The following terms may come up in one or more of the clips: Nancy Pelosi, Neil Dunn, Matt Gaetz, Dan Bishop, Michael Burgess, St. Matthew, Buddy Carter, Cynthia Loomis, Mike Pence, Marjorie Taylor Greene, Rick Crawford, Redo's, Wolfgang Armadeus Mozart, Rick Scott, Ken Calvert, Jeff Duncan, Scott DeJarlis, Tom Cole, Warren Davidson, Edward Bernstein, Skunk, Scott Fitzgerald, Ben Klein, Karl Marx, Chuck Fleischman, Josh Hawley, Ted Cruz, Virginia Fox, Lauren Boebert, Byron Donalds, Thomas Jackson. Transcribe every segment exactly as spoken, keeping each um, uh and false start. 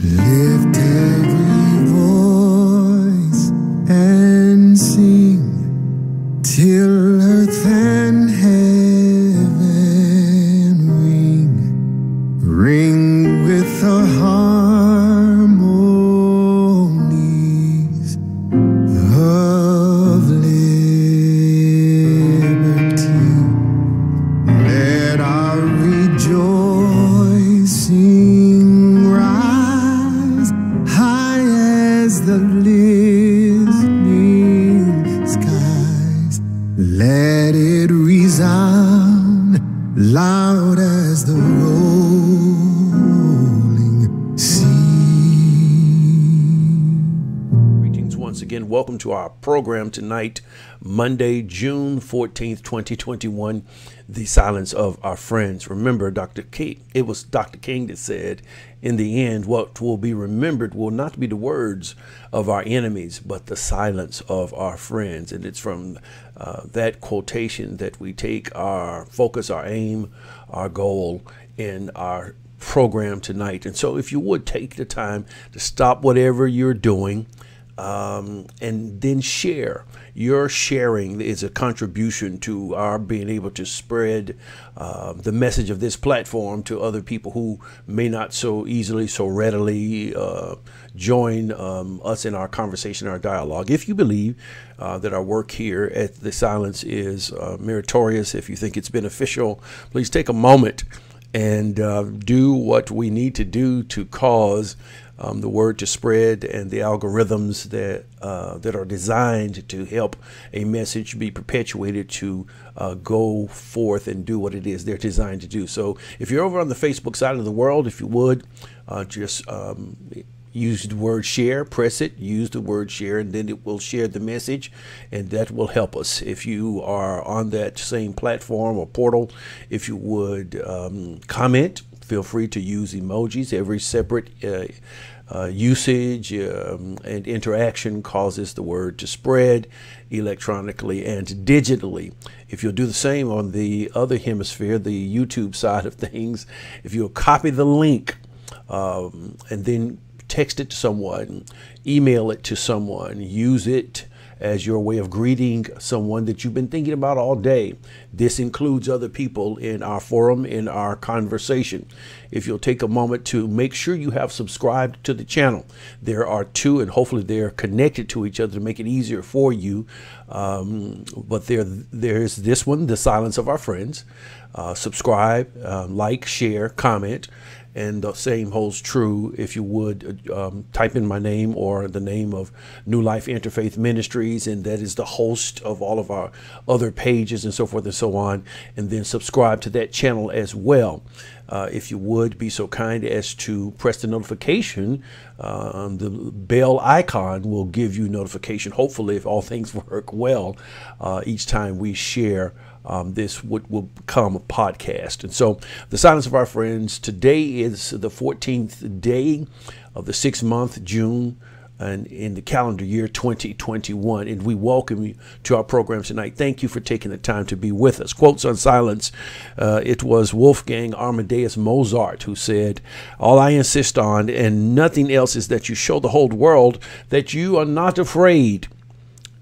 Lift every voice and sing till earth and heaven ring, ring with the harmonies of liberty. Let our rejoicing the listening skies, let it resound loud as the rolling sea. Greetings once again. Welcome to our program tonight, Monday, June fourteenth, twenty twenty-one, The Silence of Our Friends. Remember, Doctor King, it was Doctor King that said, in the end, what will be remembered will not be the words of our enemies, but the silence of our friends. And it's from uh, that quotation that we take our focus, our aim, our goal in our program tonight. And so if you would take the time to stop whatever you're doing, Um, and then share. Your sharing is a contribution to our being able to spread uh, the message of this platform to other people who may not so easily, so readily uh, join um, us in our conversation, our dialogue. If you believe uh, that our work here at The Silence is uh, meritorious, if you think it's beneficial, please take a moment and uh, do what we need to do to cause Um, the word to spread and the algorithms that uh, that are designed to help a message be perpetuated to uh, go forth and do what it is they're designed to do. So if you're over on the Facebook side of the world, if you would, uh, just um, use the word share, press it, use the word share, and then it will share the message, and that will help us. If you are on that same platform or portal, if you would um, comment, feel free to use emojis. Every separate uh, uh, usage um, and interaction causes the word to spread electronically and digitally. If you'll do the same on the other hemisphere, the YouTube side of things, if you'll copy the link um, and then text it to someone, email it to someone, use it as your way of greeting someone that you've been thinking about all day. This includes other people in our forum, in our conversation. If you'll take a moment to make sure you have subscribed to the channel. There are two, and hopefully they're connected to each other to make it easier for you. Um, but there, there's this one, The Silence of Our Friends. Uh, subscribe, uh, like, share, comment. And the same holds true if you would um, type in my name or the name of New Life Interfaith Ministries, and that is the host of all of our other pages and so forth and so on, and then subscribe to that channel as well. Uh, if you would be so kind as to press the notification, uh, the bell icon will give you notification, hopefully, if all things work well, uh, each time we share Um, this would, will become a podcast. And so The Silence of Our Friends, today is the fourteenth day of the sixth month, June, and in the calendar year twenty twenty-one. And we welcome you to our program tonight. Thank you for taking the time to be with us. Quotes on silence. Uh, it was Wolfgang Armadeus Mozart who said, "All I insist on and nothing else is that you show the whole world that you are not afraid.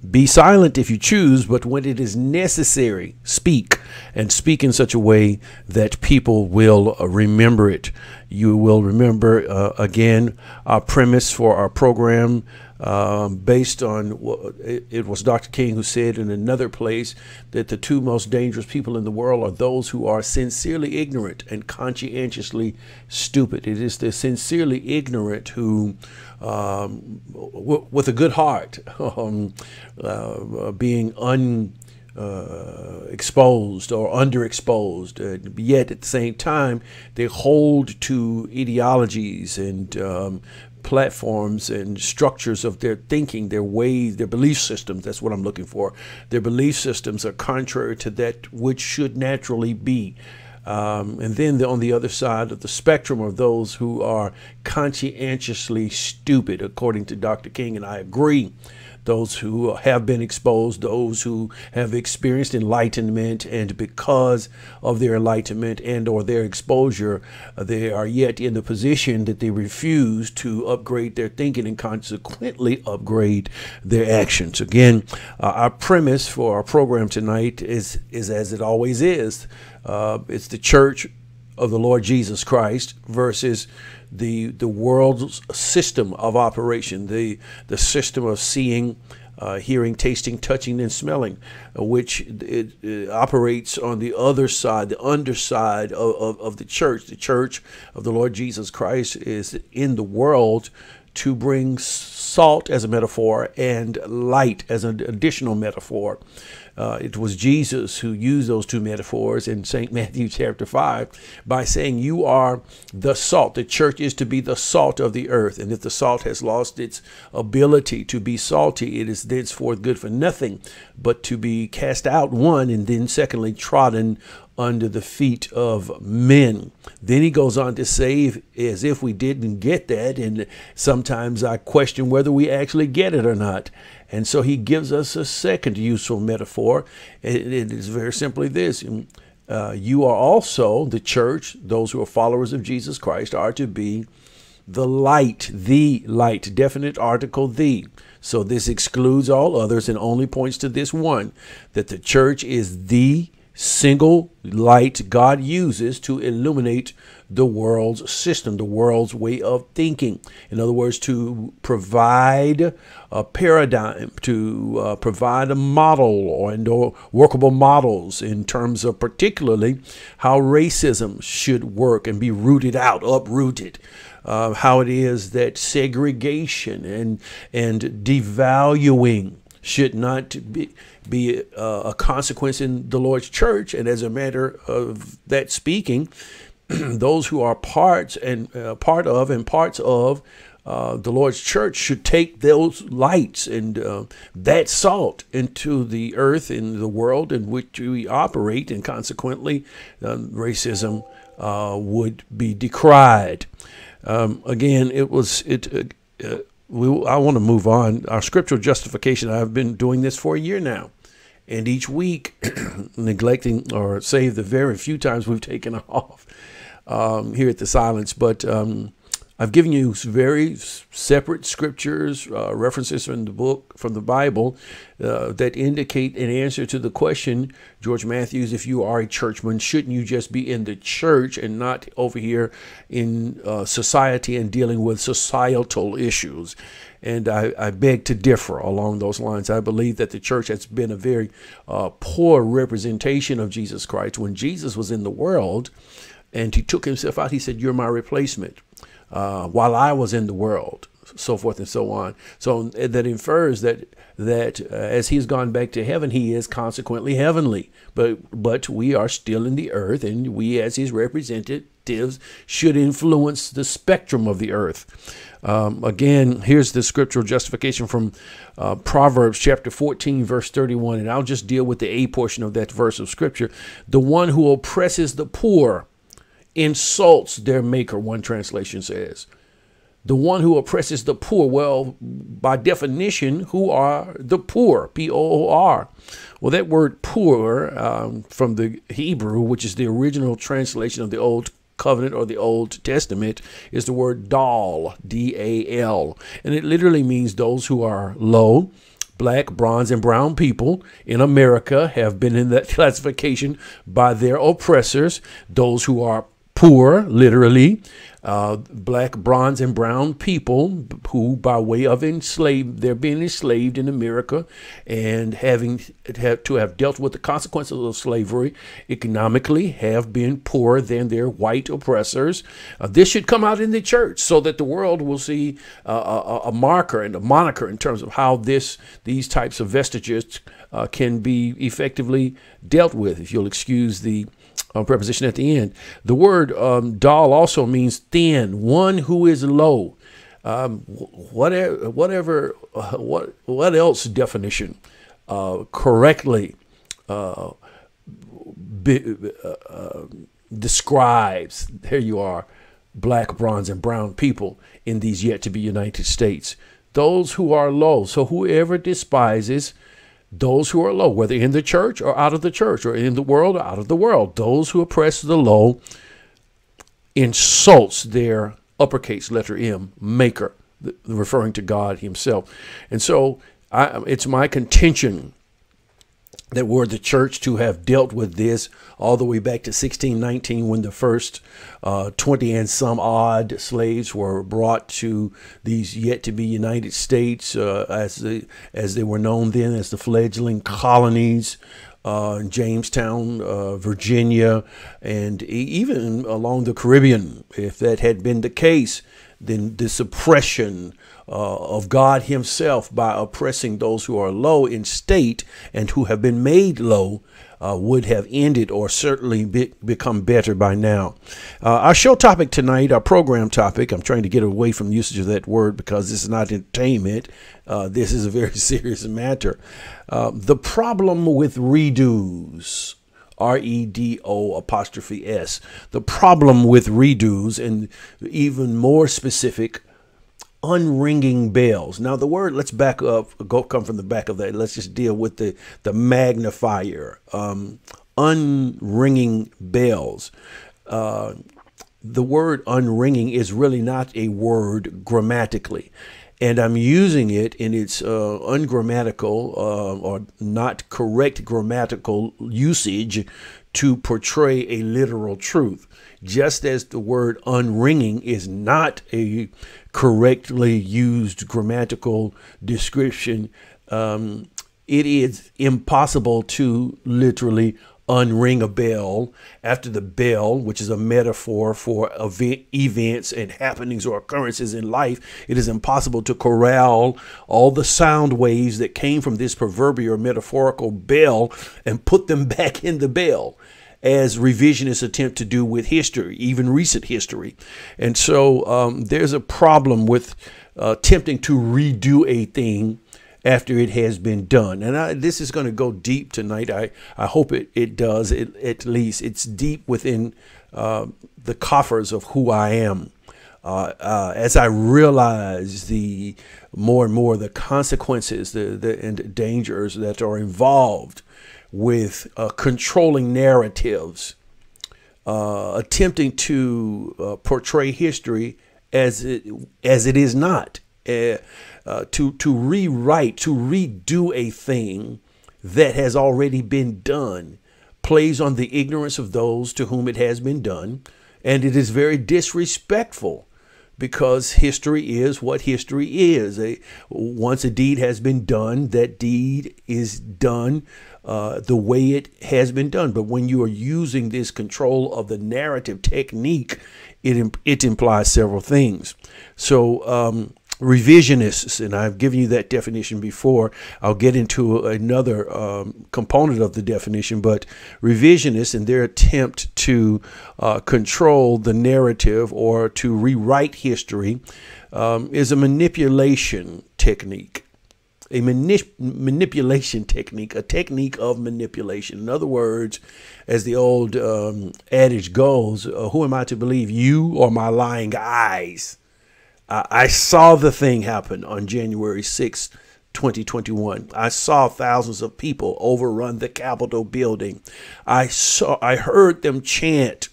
Be silent if you choose, but when it is necessary, speak, and speak in such a way that people will remember it." You will remember, uh, again, our premise for our program, um, based on what it was Doctor King who said in another place, that the two most dangerous people in the world are those who are sincerely ignorant and conscientiously stupid. It is the sincerely ignorant who, um, w with a good heart, um, uh, being un Uh, exposed or underexposed, uh, yet at the same time they hold to ideologies and um, platforms and structures of their thinking, their ways, their belief systems. That's what I'm looking for. Their belief systems are contrary to that which should naturally be. Um, and then the, on the other side of the spectrum are those who are conscientiously stupid, according to Doctor King, and I agree. Those who have been exposed, those who have experienced enlightenment, and because of their enlightenment and or their exposure, they are yet in the position that they refuse to upgrade their thinking and consequently upgrade their actions. Again, uh, our premise for our program tonight is, is as it always is. Uh, it's the church of the Lord Jesus Christ versus the the world's system of operation, the the system of seeing, uh, hearing, tasting, touching, and smelling, uh, which it, it operates on the other side, the underside of, of, of the church. The church of the Lord Jesus Christ is in the world to bring salt as a metaphor and light as an additional metaphor. Uh, it was Jesus who used those two metaphors in Saint Matthew chapter five by saying, you are the salt. The church is to be the salt of the earth. And if the salt has lost its ability to be salty, it is thenceforth good for nothing but to be cast out, one, and then secondly, trodden under the feet of men. Then he goes on to say, as if we didn't get that, and sometimes I question whether we actually get it or not. And so he gives us a second useful metaphor. It, it is very simply this. Uh, you are also the church. Those who are followers of Jesus Christ are to be the light, the light, definite article, the. So this excludes all others and only points to this one, that the church is the single light God uses to illuminate the world's system, the world's way of thinking. In other words, to provide a paradigm, to uh, provide a model or, and or workable models in terms of particularly how racism should work and be rooted out, uprooted. Uh, how it is that segregation and, and devaluing should not be, be uh, a consequence in the Lord's church. And as a matter of that speaking, those who are parts and uh, part of and parts of uh, the Lord's church should take those lights and uh, that salt into the earth, in the world in which we operate, and consequently uh, racism uh, would be decried. Um, again, it was it. Uh, uh, we, I want to move on. Our scriptural justification. I've been doing this for a year now. And each week, neglecting or save the very few times we've taken off um, here at The Silence. But um, I've given you very separate scriptures, uh, references from the book, from the Bible, uh, that indicate an answer to the question, George Matthews, if you are a churchman, shouldn't you just be in the church and not over here in uh, society and dealing with societal issues? And I, I beg to differ along those lines. I believe that the church has been a very uh, poor representation of Jesus Christ. When Jesus was in the world and he took himself out, he said, you're my replacement uh, while I was in the world, so forth and so on. So that infers that that uh, as he's gone back to heaven, he is consequently heavenly. But, but we are still in the earth, and we as his representatives should influence the spectrum of the earth. Um, again, here's the scriptural justification from uh, Proverbs chapter fourteen, verse thirty-one, and I'll just deal with the A portion of that verse of scripture. The one who oppresses the poor insults their maker, one translation says. The one who oppresses the poor, well, by definition, who are the poor? P O O R. Well, that word poor um, from the Hebrew, which is the original translation of the Old Covenant or the Old Testament, is the word dal, D A L. And it literally means those who are low. Black, bronze, and brown people in America have been in that classification by their oppressors, those who are poor, literally, uh, black, bronze, and brown people who, by way of enslaved, they're being enslaved in America and having have to have dealt with the consequences of slavery economically, have been poorer than their white oppressors. Uh, this should come out in the church so that the world will see uh, a, a marker and a moniker in terms of how this these types of vestiges uh, can be effectively dealt with, if you'll excuse the Uh, preposition at the end. The word um, dal also means thin, one who is low. Um, whatever, whatever, uh, what, what else definition uh, correctly uh, be, uh, describes, there you are, black, bronze, and brown people in these yet-to-be United States. Those who are low. So whoever despises those who are low, whether in the church or out of the church, or in the world or out of the world, those who oppress the low insults their uppercase letter M maker, referring to God himself. And so I, it's my contention that were the church to have dealt with this all the way back to sixteen nineteen, when the first uh, twenty and some odd slaves were brought to these yet to be United States, uh, as, the, as they were known then as the fledgling colonies, uh, Jamestown, uh, Virginia, and even along the Caribbean. If that had been the case, then the suppression uh, of God himself by oppressing those who are low in state and who have been made low uh, would have ended, or certainly be become better by now. Uh, our show topic tonight, our program topic, I'm trying to get away from usage of that word because this is not entertainment. Uh, this is a very serious matter. Uh, the problem with redos. R E D O apostrophe S. The problem with redos, and even more specific, unringing bells. Now the word, let's back up, go come from the back of that. Let's just deal with the, the magnifier. Um, unringing bells. Uh, the word unringing is really not a word grammatically. And I'm using it in its uh, ungrammatical uh, or not correct grammatical usage to portray a literal truth. Just as the word unringing is not a correctly used grammatical description, um, it is impossible to literally unring a bell after the bell, which is a metaphor for event, events and happenings or occurrences in life. It is impossible to corral all the sound waves that came from this proverbial metaphorical bell and put them back in the bell, as revisionists attempt to do with history, even recent history. And so um, there's a problem with uh, attempting to redo a thing after it has been done. And I, this is going to go deep tonight. I, I hope it, it does, it, at least. It's deep within uh, the coffers of who I am. Uh, uh, as I realize the more and more the consequences the, the, and dangers that are involved with uh, controlling narratives, uh, attempting to uh, portray history as it, as it is not. Uh, Uh, to, to rewrite, to redo a thing that has already been done plays on the ignorance of those to whom it has been done. And it is very disrespectful, because history is what history is. A, once a deed has been done, that deed is done uh, the way it has been done. But when you are using this control of the narrative technique, it, imp it implies several things. So, um, revisionists, and I've given you that definition before. I'll get into another um, component of the definition, but revisionists and their attempt to uh, control the narrative or to rewrite history um, is a manipulation technique, a manip manipulation technique, a technique of manipulation. In other words, as the old um, adage goes, uh, who am I to believe, you or my lying eyes? I saw the thing happen on January sixth, twenty twenty-one. I saw thousands of people overrun the Capitol building. I saw, I heard them chant,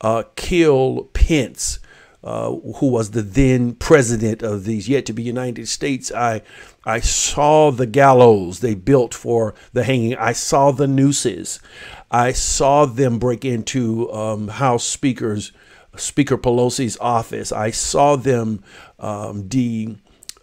uh, kill Pence, uh, who was the then president of these yet to be United States. I, I saw the gallows they built for the hanging. I saw the nooses. I saw them break into um, House Speaker's Speaker Pelosi's office. I saw them um, de,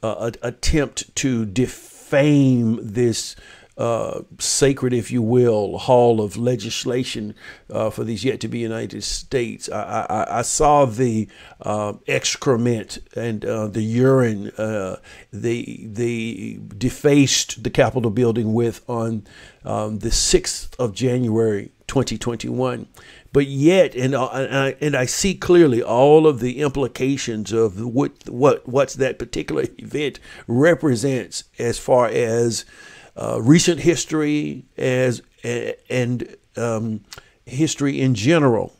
uh, attempt to defame this uh, sacred, if you will, hall of legislation uh, for these yet to be United States. I, I, I saw the uh, excrement and uh, the urine uh, they, they defaced the Capitol building with on um, the sixth of January, twenty twenty-one. But yet, and I, and I see clearly all of the implications of what what what's that particular event represents as far as uh, recent history as and um, history in general.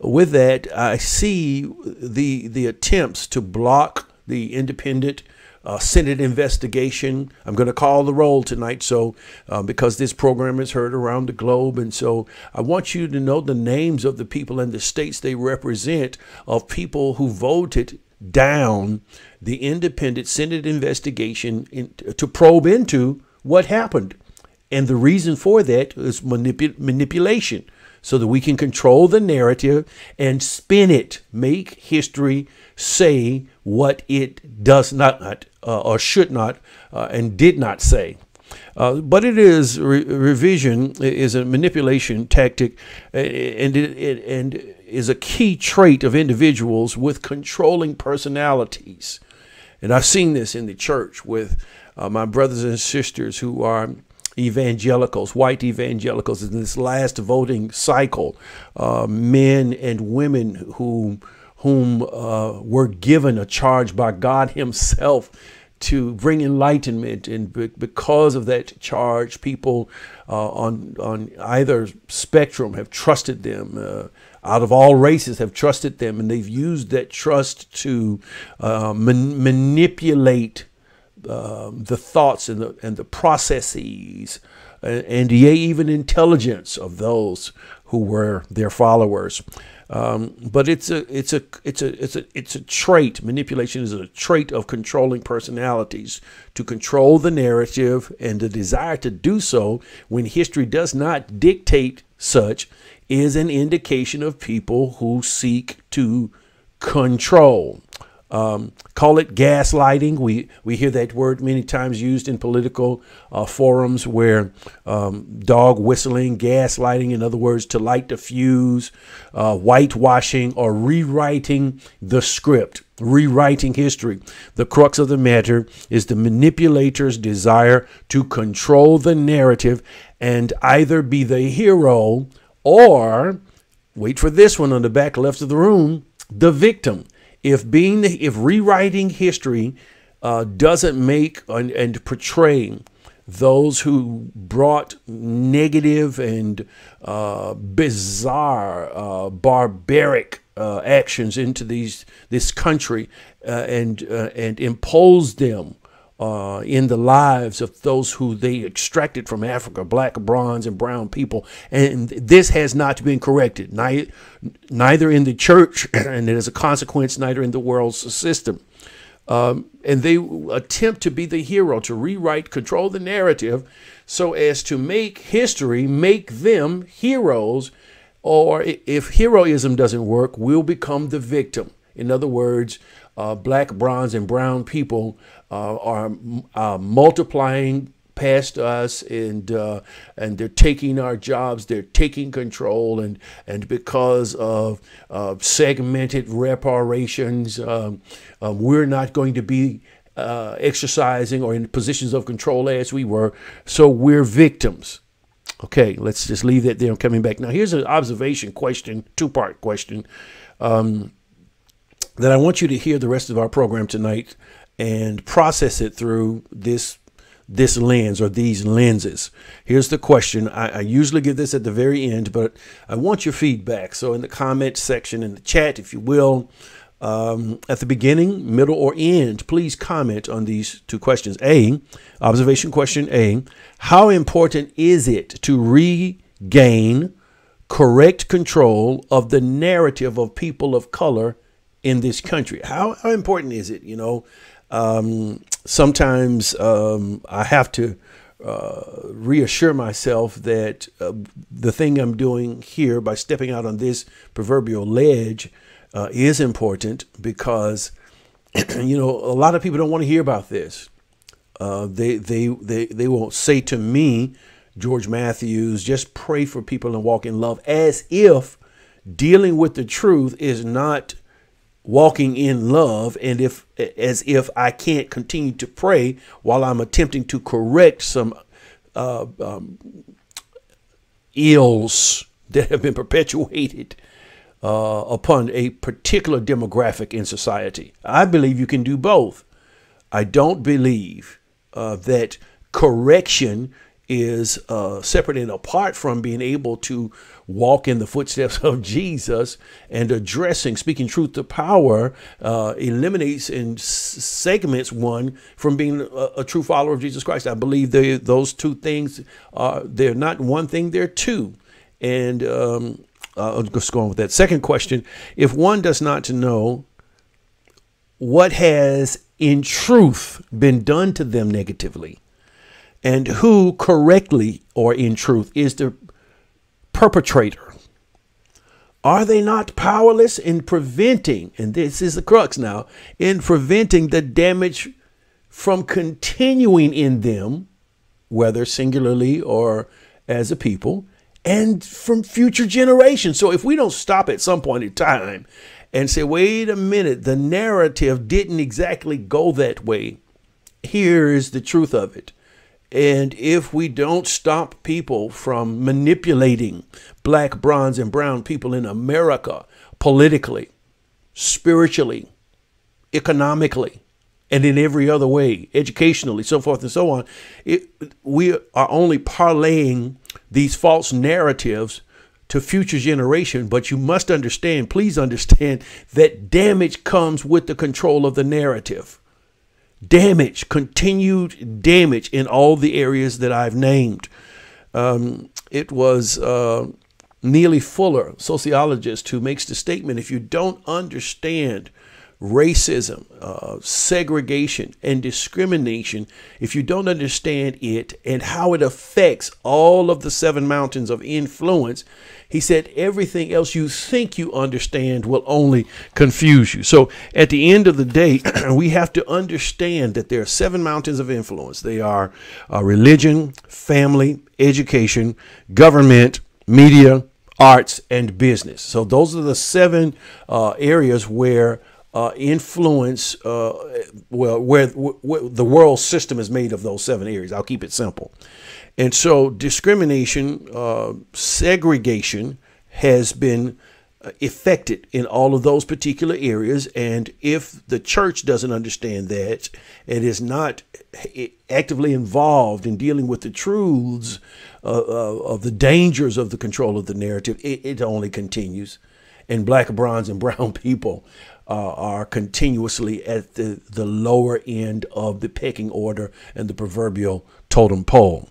with that, I see the the attempts to block the independent uh, Senate investigation. I'm going to call the roll tonight, so uh, because this program is heard around the globe, and so I want you to know the names of the people and the states they represent of people who voted down the independent Senate investigation in, to probe into what happened. And the reason for that is manip manipulation, so that we can control the narrative and spin it, make history say what it does not uh, or should not uh, and did not say. Uh, but it is re revision is a manipulation tactic, and it, it and is a key trait of individuals with controlling personalities. And I've seen this in the church with uh, my brothers and sisters who are evangelicals, white evangelicals, in this last voting cycle, uh, men and women who, whom uh, were given a charge by God himself to bring enlightenment. And be because of that charge, people uh, on, on either spectrum have trusted them, uh, out of all races have trusted them, and they've used that trust to uh, man manipulate Uh, the thoughts and the, and the processes and, and yea, even intelligence of those who were their followers. Um, but it's a it's a it's a it's a it's a trait. Manipulation is a trait of controlling personalities, to control the narrative and the desire to do so when history does not dictate such is an indication of people who seek to control. Um, call it gaslighting. We we hear that word many times used in political uh, forums, where um, dog whistling, gaslighting, in other words, to light the fuse, uh, whitewashing, or rewriting the script, rewriting history. The crux of the matter is the manipulator's desire to control the narrative and either be the hero or, wait for this one on the back left of the room, the victim. If being the, if rewriting history uh, doesn't make and, and portray those who brought negative and uh, bizarre, uh, barbaric uh, actions into these this country uh, and uh, and imposed them Uh, in the lives of those who they extracted from Africa, black, bronze, and brown people. And this has not been corrected, neither, neither in the church, and as a consequence, neither in the world's system. Um, and they attempt to be the hero, to rewrite, control the narrative so as to make history, make them heroes, or if heroism doesn't work, we'll become the victim. In other words, uh, black, bronze, and brown people Uh, are uh, multiplying past us, and uh, and they're taking our jobs, they're taking control, and and because of uh, segmented reparations, um, um, we're not going to be uh, exercising or in positions of control as we were, so we're victims. Okay, let's just leave that there. I'm coming back. Now, here's an observation question, two-part question, um, that I want you to hear the rest of our program tonight and process it through this this lens, or these lenses. Here's the question. I, I usually give this at the very end, but I want your feedback. So in the comment section, in the chat, if you will, um, at the beginning, middle, or end, please comment on these two questions. A, observation question A, how important is it to regain correct control of the narrative of people of color in this country? How, how important is it, you know? Um, sometimes um, I have to uh, reassure myself that uh, the thing I'm doing here by stepping out on this proverbial ledge uh, is important, because, you know, a lot of people don't want to hear about this. Uh, they, they, they, they will say to me, George Matthews, just pray for people and walk in love, as if dealing with the truth is not walking in love, and if as if I can't continue to pray while I'm attempting to correct some uh, um, ills that have been perpetuated uh, upon a particular demographic in society. I believe you can do both. I don't believe uh, that correction is uh, separate and apart from being able to walk in the footsteps of Jesus and addressing, speaking truth to power, uh, eliminates and segments one from being a, a true follower of Jesus Christ. I believe they, those two things, are, they're not one thing, they're two. And um, uh, I'll just go on with that. Second question, if one does not know what has in truth been done to them negatively, and who correctly or in truth is the perpetrator, are they not powerless in preventing, and this is the crux now, in preventing the damage from continuing in them, whether singularly or as a people, and from future generations? So if we don't stop at some point in time and say, wait a minute, the narrative didn't exactly go that way, here is the truth of it. And if we don't stop people from manipulating black, bronze, and brown people in America politically, spiritually, economically, and in every other way, educationally, so forth and so on, it, we are only parlaying these false narratives to future generation. But you must understand, please understand, that damage comes with the control of the narrative. Damage, continued damage in all the areas that I've named. Um, it was uh, Neely Fuller, sociologist, who makes the statement, if you don't understand racism, uh, segregation, and discrimination, if you don't understand it and how it affects all of the seven mountains of influence, he said, everything else you think you understand will only confuse you. So at the end of the day, we have to understand that there are seven mountains of influence. They are uh, religion, family, education, government, media, arts, and business. So those are the seven uh, areas where Uh, influence, uh, well, where, where the world system is made of those seven areas. I'll keep it simple. And so discrimination, uh, segregation has been effected in all of those particular areas. And if the church doesn't understand that, it is not actively involved in dealing with the truths uh, of the dangers of the control of the narrative, it, it only continues. And black, bronze, and brown people Uh, are continuously at the, the lower end of the pecking order and the proverbial totem pole.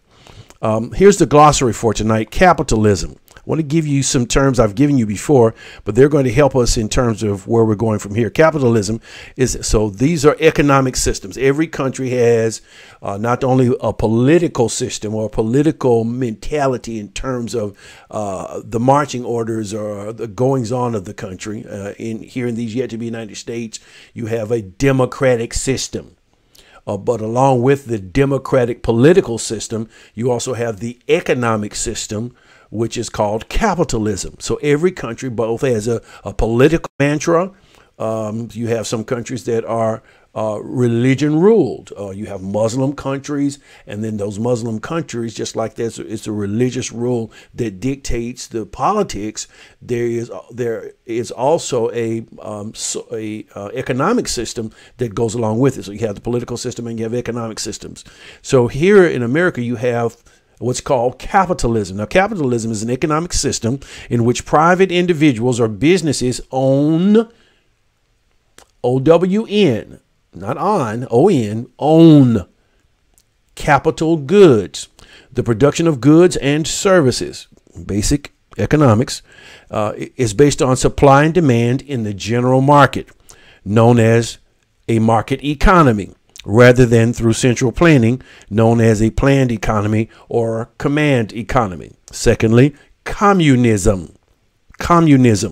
Um, here's the glossary for tonight, capitalism. I want to give you some terms I've given you before, but they're going to help us in terms of where we're going from here. Capitalism is, so these are economic systems. Every country has uh, not only a political system or a political mentality in terms of uh, the marching orders or the goings on of the country. Uh, in here in these yet to be United States, you have a democratic system. Uh, but along with the democratic political system, you also have the economic system, which is called capitalism. So every country both has a, a political mantra. Um, you have some countries that are uh, religion ruled. Uh, you have Muslim countries, and then those Muslim countries, just like this, it's a religious rule that dictates the politics. There is there is also a, um, so a uh, economic system that goes along with it. So you have the political system and you have economic systems. So here in America, you have what's called capitalism. Now, capitalism is an economic system in which private individuals or businesses own, O W N, not on, O N, own capital goods, the production of goods and services. Basic economics uh, is based on supply and demand in the general market, known as a market economy, rather than through central planning, known as a planned economy or command economy. Secondly, communism. Communism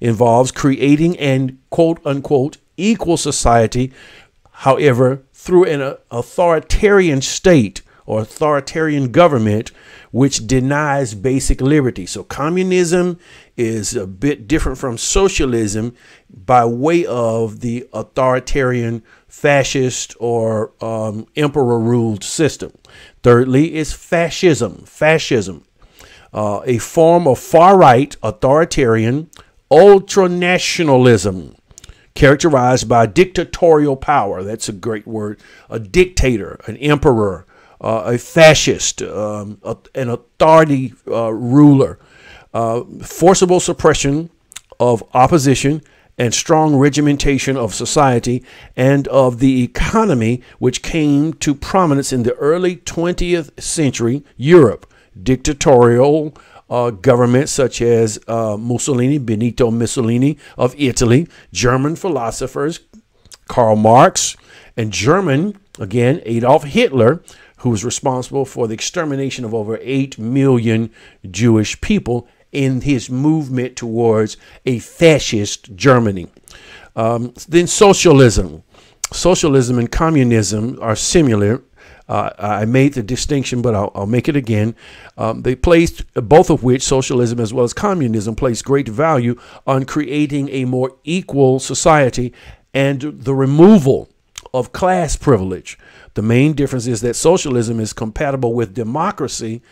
involves creating an quote-unquote equal society, however, through an authoritarian state or authoritarian government which denies basic liberty. So communism is a bit different from socialism by way of the authoritarian fascist or um, emperor-ruled system. Thirdly is fascism. Fascism, uh, a form of far-right authoritarian ultranationalism, characterized by dictatorial power. That's a great word. A dictator, an emperor, uh, a fascist, um, a, an authority uh, ruler, uh, forcible suppression of opposition, and strong regimentation of society and of the economy, which came to prominence in the early twentieth century Europe. Dictatorial uh, governments such as uh, Mussolini, Benito Mussolini of Italy, German philosophers, Karl Marx, and German, again, Adolf Hitler, who was responsible for the extermination of over eight million Jewish people in his movement towards a fascist Germany. Um, then socialism. Socialism and communism are similar. Uh, I made the distinction, but I'll, I'll make it again. Um, they placed, both of which, socialism as well as communism, placed great value on creating a more equal society and the removal of class privilege. The main difference is that socialism is compatible with democracy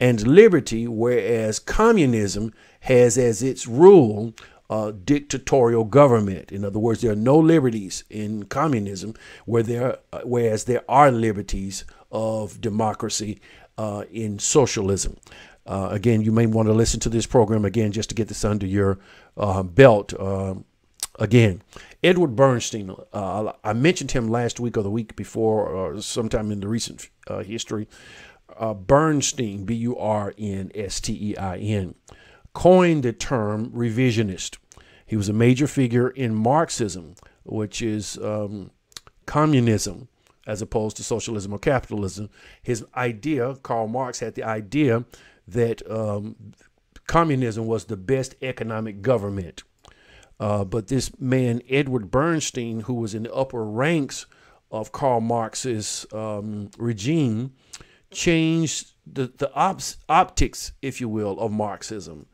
and liberty, whereas communism has as its rule uh, dictatorial government. In other words, there are no liberties in communism, where there, uh, whereas there are liberties of democracy uh, in socialism. Uh, again, you may want to listen to this program again just to get this under your uh, belt. Uh, again, Edward Bernstein, uh, I mentioned him last week or the week before, or sometime in the recent uh, history. Uh, Bernstein, B U R N S T E I N, coined the term revisionist. He was a major figure in Marxism, which is um, communism, as opposed to socialism or capitalism. His idea, Karl Marx had the idea that um, communism was the best economic government. Uh, but this man, Edward Bernstein, who was in the upper ranks of Karl Marx's um, regime, changed the, the ops, optics, if you will, of Marxism.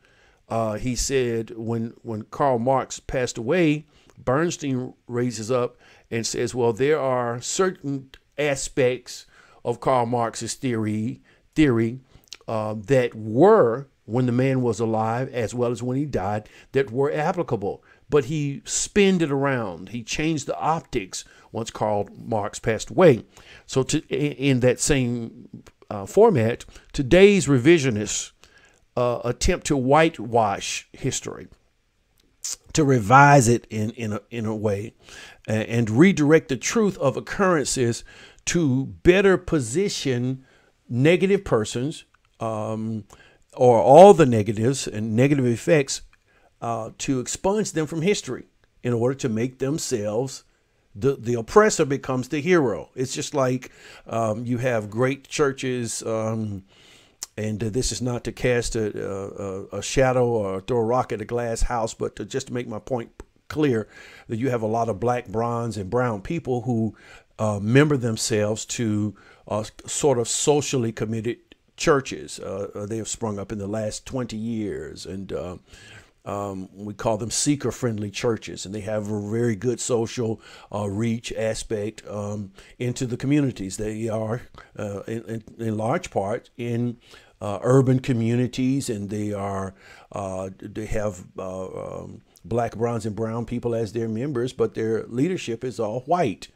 Uh, he said when, when Karl Marx passed away, Bernstein raises up and says, well, there are certain aspects of Karl Marx's theory, theory uh, that were, when the man was alive, as well as when he died, that were applicable. But he spinned it around. He changed the optics once Karl Marx passed away. So to, in that same uh, format, today's revisionists uh, attempt to whitewash history, to revise it in, in, a, in a way, and, and redirect the truth of occurrences to better position negative persons um, or all the negatives and negative effects Uh, to expunge them from history in order to make themselves, the, the oppressor becomes the hero. It's just like um, you have great churches, um, and uh, this is not to cast a, a, a shadow or throw a rock at a glass house, but to just to make my point clear, that you have a lot of black, bronze, and brown people who uh, member themselves to uh, sort of socially committed churches. Uh, they have sprung up in the last twenty years, and uh, Um, we call them seeker-friendly churches, and they have a very good social uh, reach aspect um, into the communities. They are, uh, in, in large part, in uh, urban communities, and they are uh, they have uh, um, black, bronze, and brown people as their members, but their leadership is all white,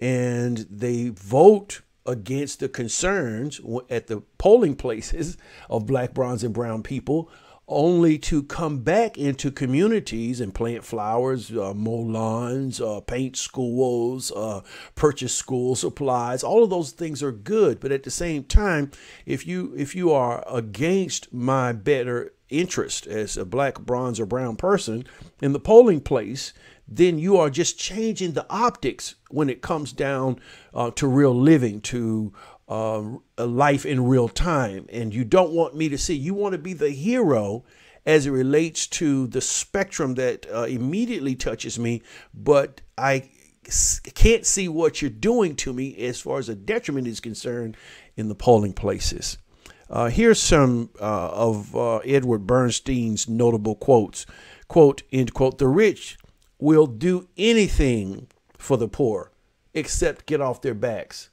and they vote against the concerns at the polling places of black, bronze, and brown people, only to come back into communities and plant flowers, uh, mow lawns, uh, paint schools, uh, purchase school supplies. All of those things are good. But at the same time, if you if you are against my better interest as a black, bronze, or brown person in the polling place, then you are just changing the optics when it comes down uh, to real living, to Uh, a life in real time. And you don't want me to see, you want to be the hero as it relates to the spectrum that uh, immediately touches me, but I can't see what you're doing to me as far as a detriment is concerned in the polling places. Uh, here's some uh, of uh, Edward Bernstein's notable quotes. Quote, end quote, "The rich will do anything for the poor except get off their backs."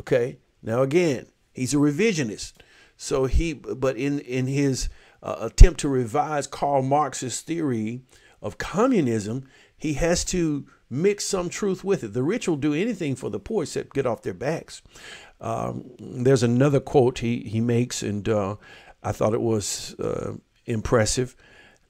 Okay. Now, again, he's a revisionist. So he, but in, in his uh, attempt to revise Karl Marx's theory of communism, He has to mix some truth with it. The rich will do anything for the poor except get off their backs. Um, there's another quote he, he makes, and uh, I thought it was uh, impressive.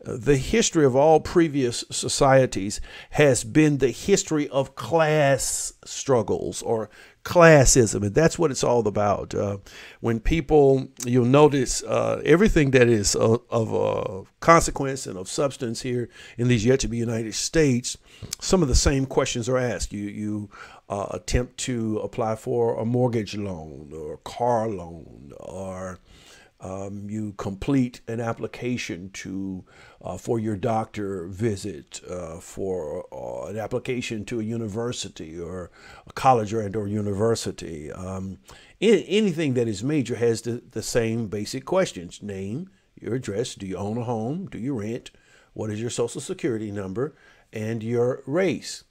The history of all previous societies has been the history of class struggles or classism. And that's what it's all about. Uh, when people, you'll notice uh, everything that is of, of uh, consequence and of substance here in these yet to be United States, some of the same questions are asked. You, you uh, attempt to apply for a mortgage loan or a car loan, or Um, you complete an application to uh, for your doctor visit, uh, for uh, an application to a university or a college or and or university. Um, in, anything that is major has the, the same basic questions: name, your address, do you own a home, do you rent, what is your social security number, and your race,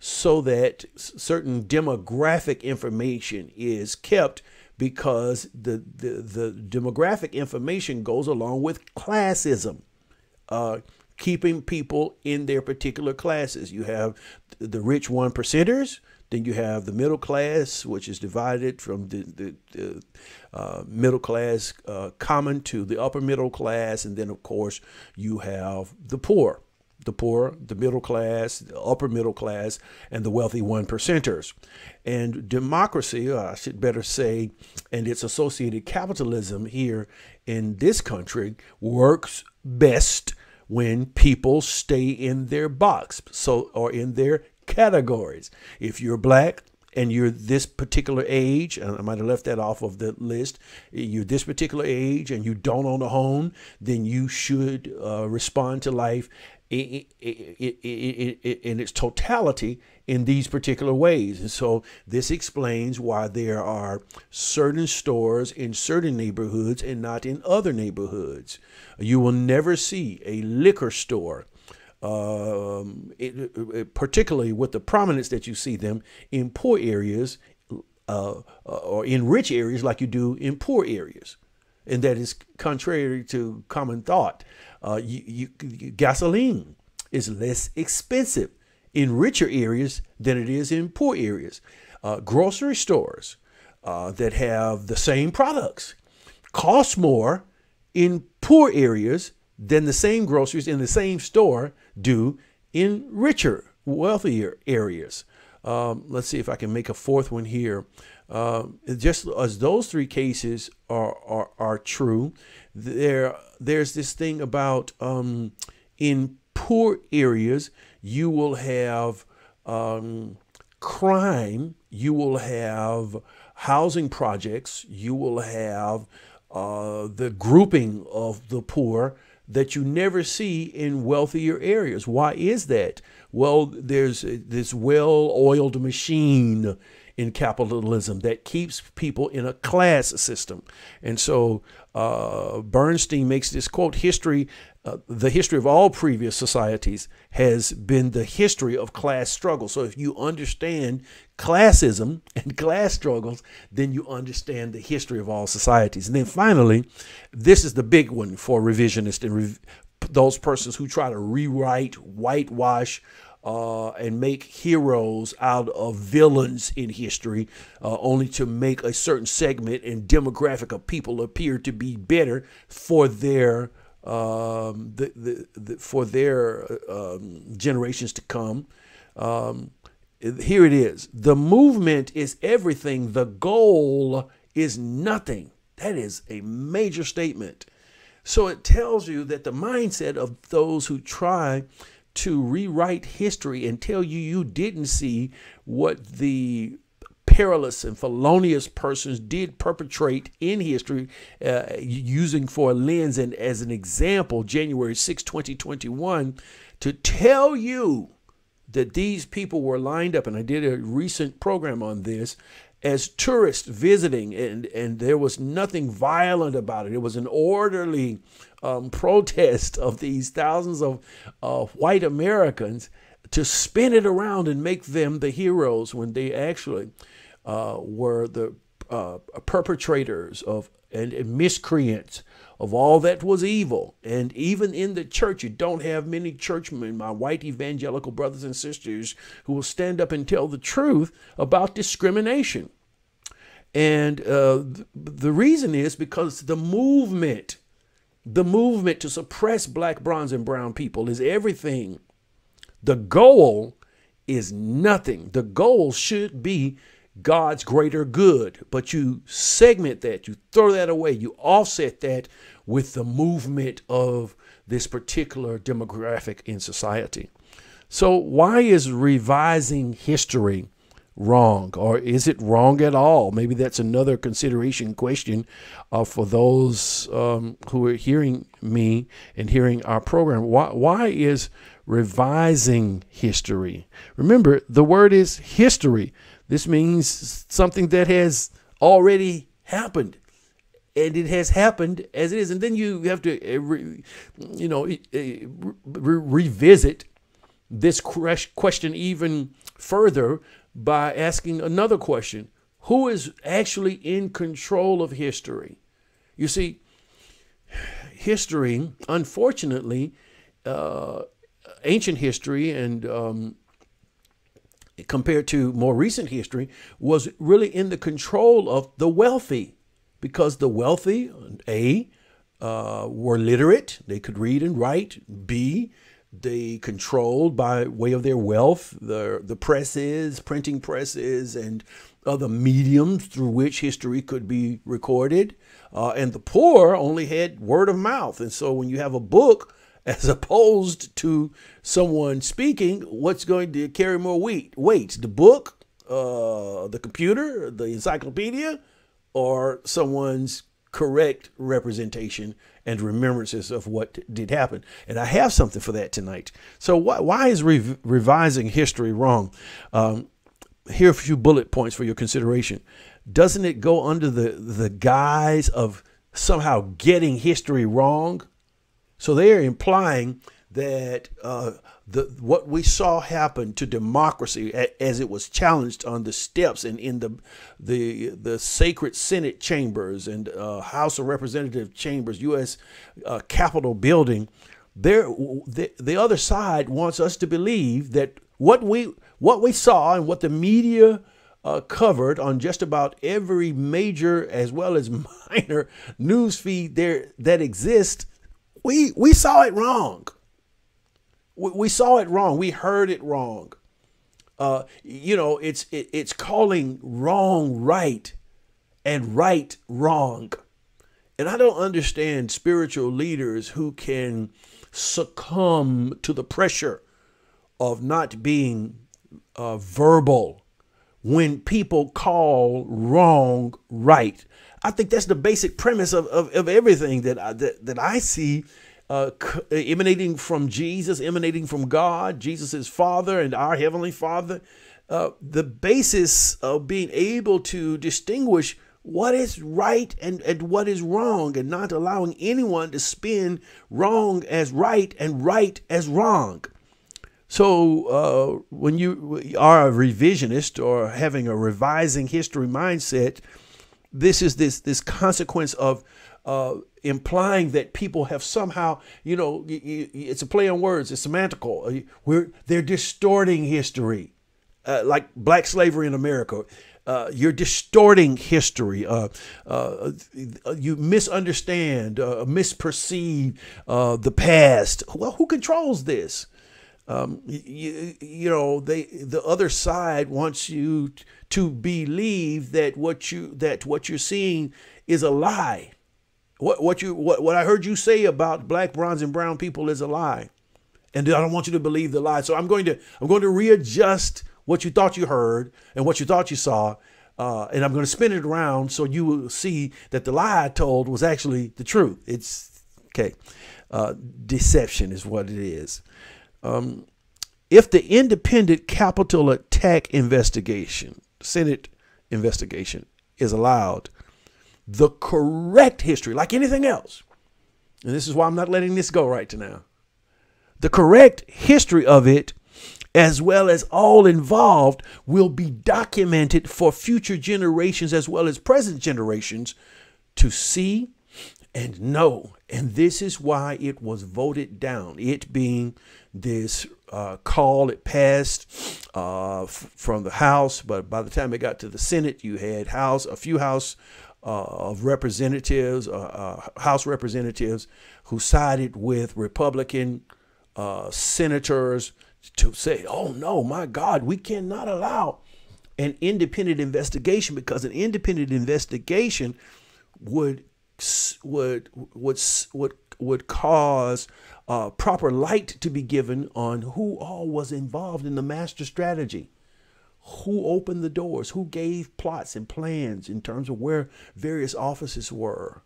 so that certain demographic information is kept, because the, the, the demographic information goes along with classism, uh, keeping people in their particular classes. You have the rich one percenters, then you have the middle class, which is divided from the, the, the uh, middle class uh, common to the upper middle class. And then, of course, you have the poor, the poor, the middle class, the upper middle class, and the wealthy one percenters. And democracy, or I should better say, and its associated capitalism here in this country works best when people stay in their box, so or in their categories. If you're black and you're this particular age, and I might have left that off of the list, you're this particular age and you don't own a home, then you should uh, respond to life It, it, it, it, it, in its totality in these particular ways. And so this explains why there are certain stores in certain neighborhoods and not in other neighborhoods. You will never see a liquor store, um, it, it, particularly with the prominence that you see them in poor areas uh, or in rich areas like you do in poor areas. And that is contrary to common thought. Uh, you, you, gasoline is less expensive in richer areas than it is in poor areas. Uh, grocery stores uh, that have the same products cost more in poor areas than the same groceries in the same store do in richer, wealthier areas. Um, let's see if I can make a fourth one here. Uh, just as those three cases are, are, are true, there, there's this thing about um, in poor areas, you will have um, crime, you will have housing projects, you will have uh, the grouping of the poor that you never see in wealthier areas. Why is that? Well, there's this well-oiled machine in capitalism that keeps people in a class system. And so uh, Bernstein makes this quote: history, uh, the history of all previous societies has been the history of class struggle. So if you understand classism and class struggles, then you understand the history of all societies. And then finally, this is the big one for revisionists and rev those persons who try to rewrite, whitewash, Uh, and make heroes out of villains in history, uh, only to make a certain segment and demographic of people appear to be better for their um, the, the, the, for their um, generations to come. Um, here it is: the movement is everything, the goal is nothing. That is a major statement. So it tells you that the mindset of those who try to rewrite history and tell you you didn't see what the perilous and felonious persons did perpetrate in history, uh, using for a lens and as an example January sixth twenty twenty-one, to tell you that these people were lined up. And I did a recent program on this, as tourists visiting, and, and there was nothing violent about it. It was an orderly um, protest of these thousands of uh, white Americans to spin it around and make them the heroes when they actually uh, were the uh, perpetrators of and, and miscreants of all that was evil. And even in the church, you don't have many churchmen, my white evangelical brothers and sisters, who will stand up and tell the truth about discrimination. And uh, th the reason is because the movement, the movement to suppress black, bronze, and brown people is everything. The goal is nothing. The goal should be God's greater good, but you segment that, you throw that away, you offset that with the movement of this particular demographic in society. So why is revising history wrong, or is it wrong at all? Maybe that's another consideration question uh, for those um, who are hearing me and hearing our program. Why, why is revising history? Remember, the word is history. This means something that has already happened, and it has happened as it is. And then you have to, uh, re, you know, uh, re, revisit this question even further by asking another question. Who is actually in control of history? You see, history, unfortunately, uh, ancient history and um, compared to more recent history, was really in the control of the wealthy, because the wealthy, A, uh, were literate. They could read and write. B, they controlled by way of their wealth, the, the presses, printing presses, and other mediums through which history could be recorded. Uh, and the poor only had word of mouth. And so when you have a book, as opposed to someone speaking, what's going to carry more weight? Weight, the book, uh, the computer, the encyclopedia, or someone's correct representation and remembrances of what did happen? And I have something for that tonight. So why, why is re revising history wrong? Um, here are a few bullet points for your consideration. Doesn't it go under the, the guise of somehow getting history wrong? So they are implying that uh, the, what we saw happen to democracy as it was challenged on the steps and in the the, the sacred Senate chambers and uh, House of Representative chambers, U S Uh, Capitol building, there the, the other side wants us to believe that what we what we saw and what the media Uh, covered on just about every major as well as minor news feed there that exists. We, we saw it wrong. We, we saw it wrong. We heard it wrong. Uh, you know, it's it, it's calling wrong right and right wrong. And I don't understand spiritual leaders who can succumb to the pressure of not being uh, verbal when people call wrong right. I think that's the basic premise of, of, of everything that I, that, that I see uh, emanating from Jesus, emanating from God, Jesus' Father and our Heavenly Father. Uh, the basis of being able to distinguish what is right and, and what is wrong, and not allowing anyone to spin wrong as right and right as wrong. So uh, when you are a revisionist or having a revising history mindset, This is this this consequence of uh, implying that people have somehow, you know, it's a play on words. It's semantical. We're, they're distorting history, uh, like black slavery in America. Uh, you're distorting history. Uh, uh, you misunderstand, uh, misperceive uh, the past. Well, who controls this? Um, you, you know, they, the other side wants you to believe that what you, that what you're seeing is a lie. What, what you, what, what I heard you say about black, bronze, and brown people is a lie. And I don't want you to believe the lie. So I'm going to, I'm going to readjust what you thought you heard and what you thought you saw. Uh, and I'm going to spin it around so you will see that the lie I told was actually the truth. It's okay. Uh, deception is what it is. Um, if the independent capital attack investigation, Senate investigation, is allowed, the correct history, like anything else, and this is why I'm not letting this go right to now, the correct history of it as well as all involved, will be documented for future generations as well as present generations to see and know. And this is why it was voted down, it being this uh, call. It passed uh, from the House, but by the time it got to the Senate, you had House, a few House uh, of Representatives, uh, uh, House Representatives who sided with Republican uh, senators to say, oh no, my God, we cannot allow an independent investigation, because an independent investigation would would would would would cause uh, proper light to be given on who all was involved in the master strategy, who opened the doors, who gave plots and plans in terms of where various offices were,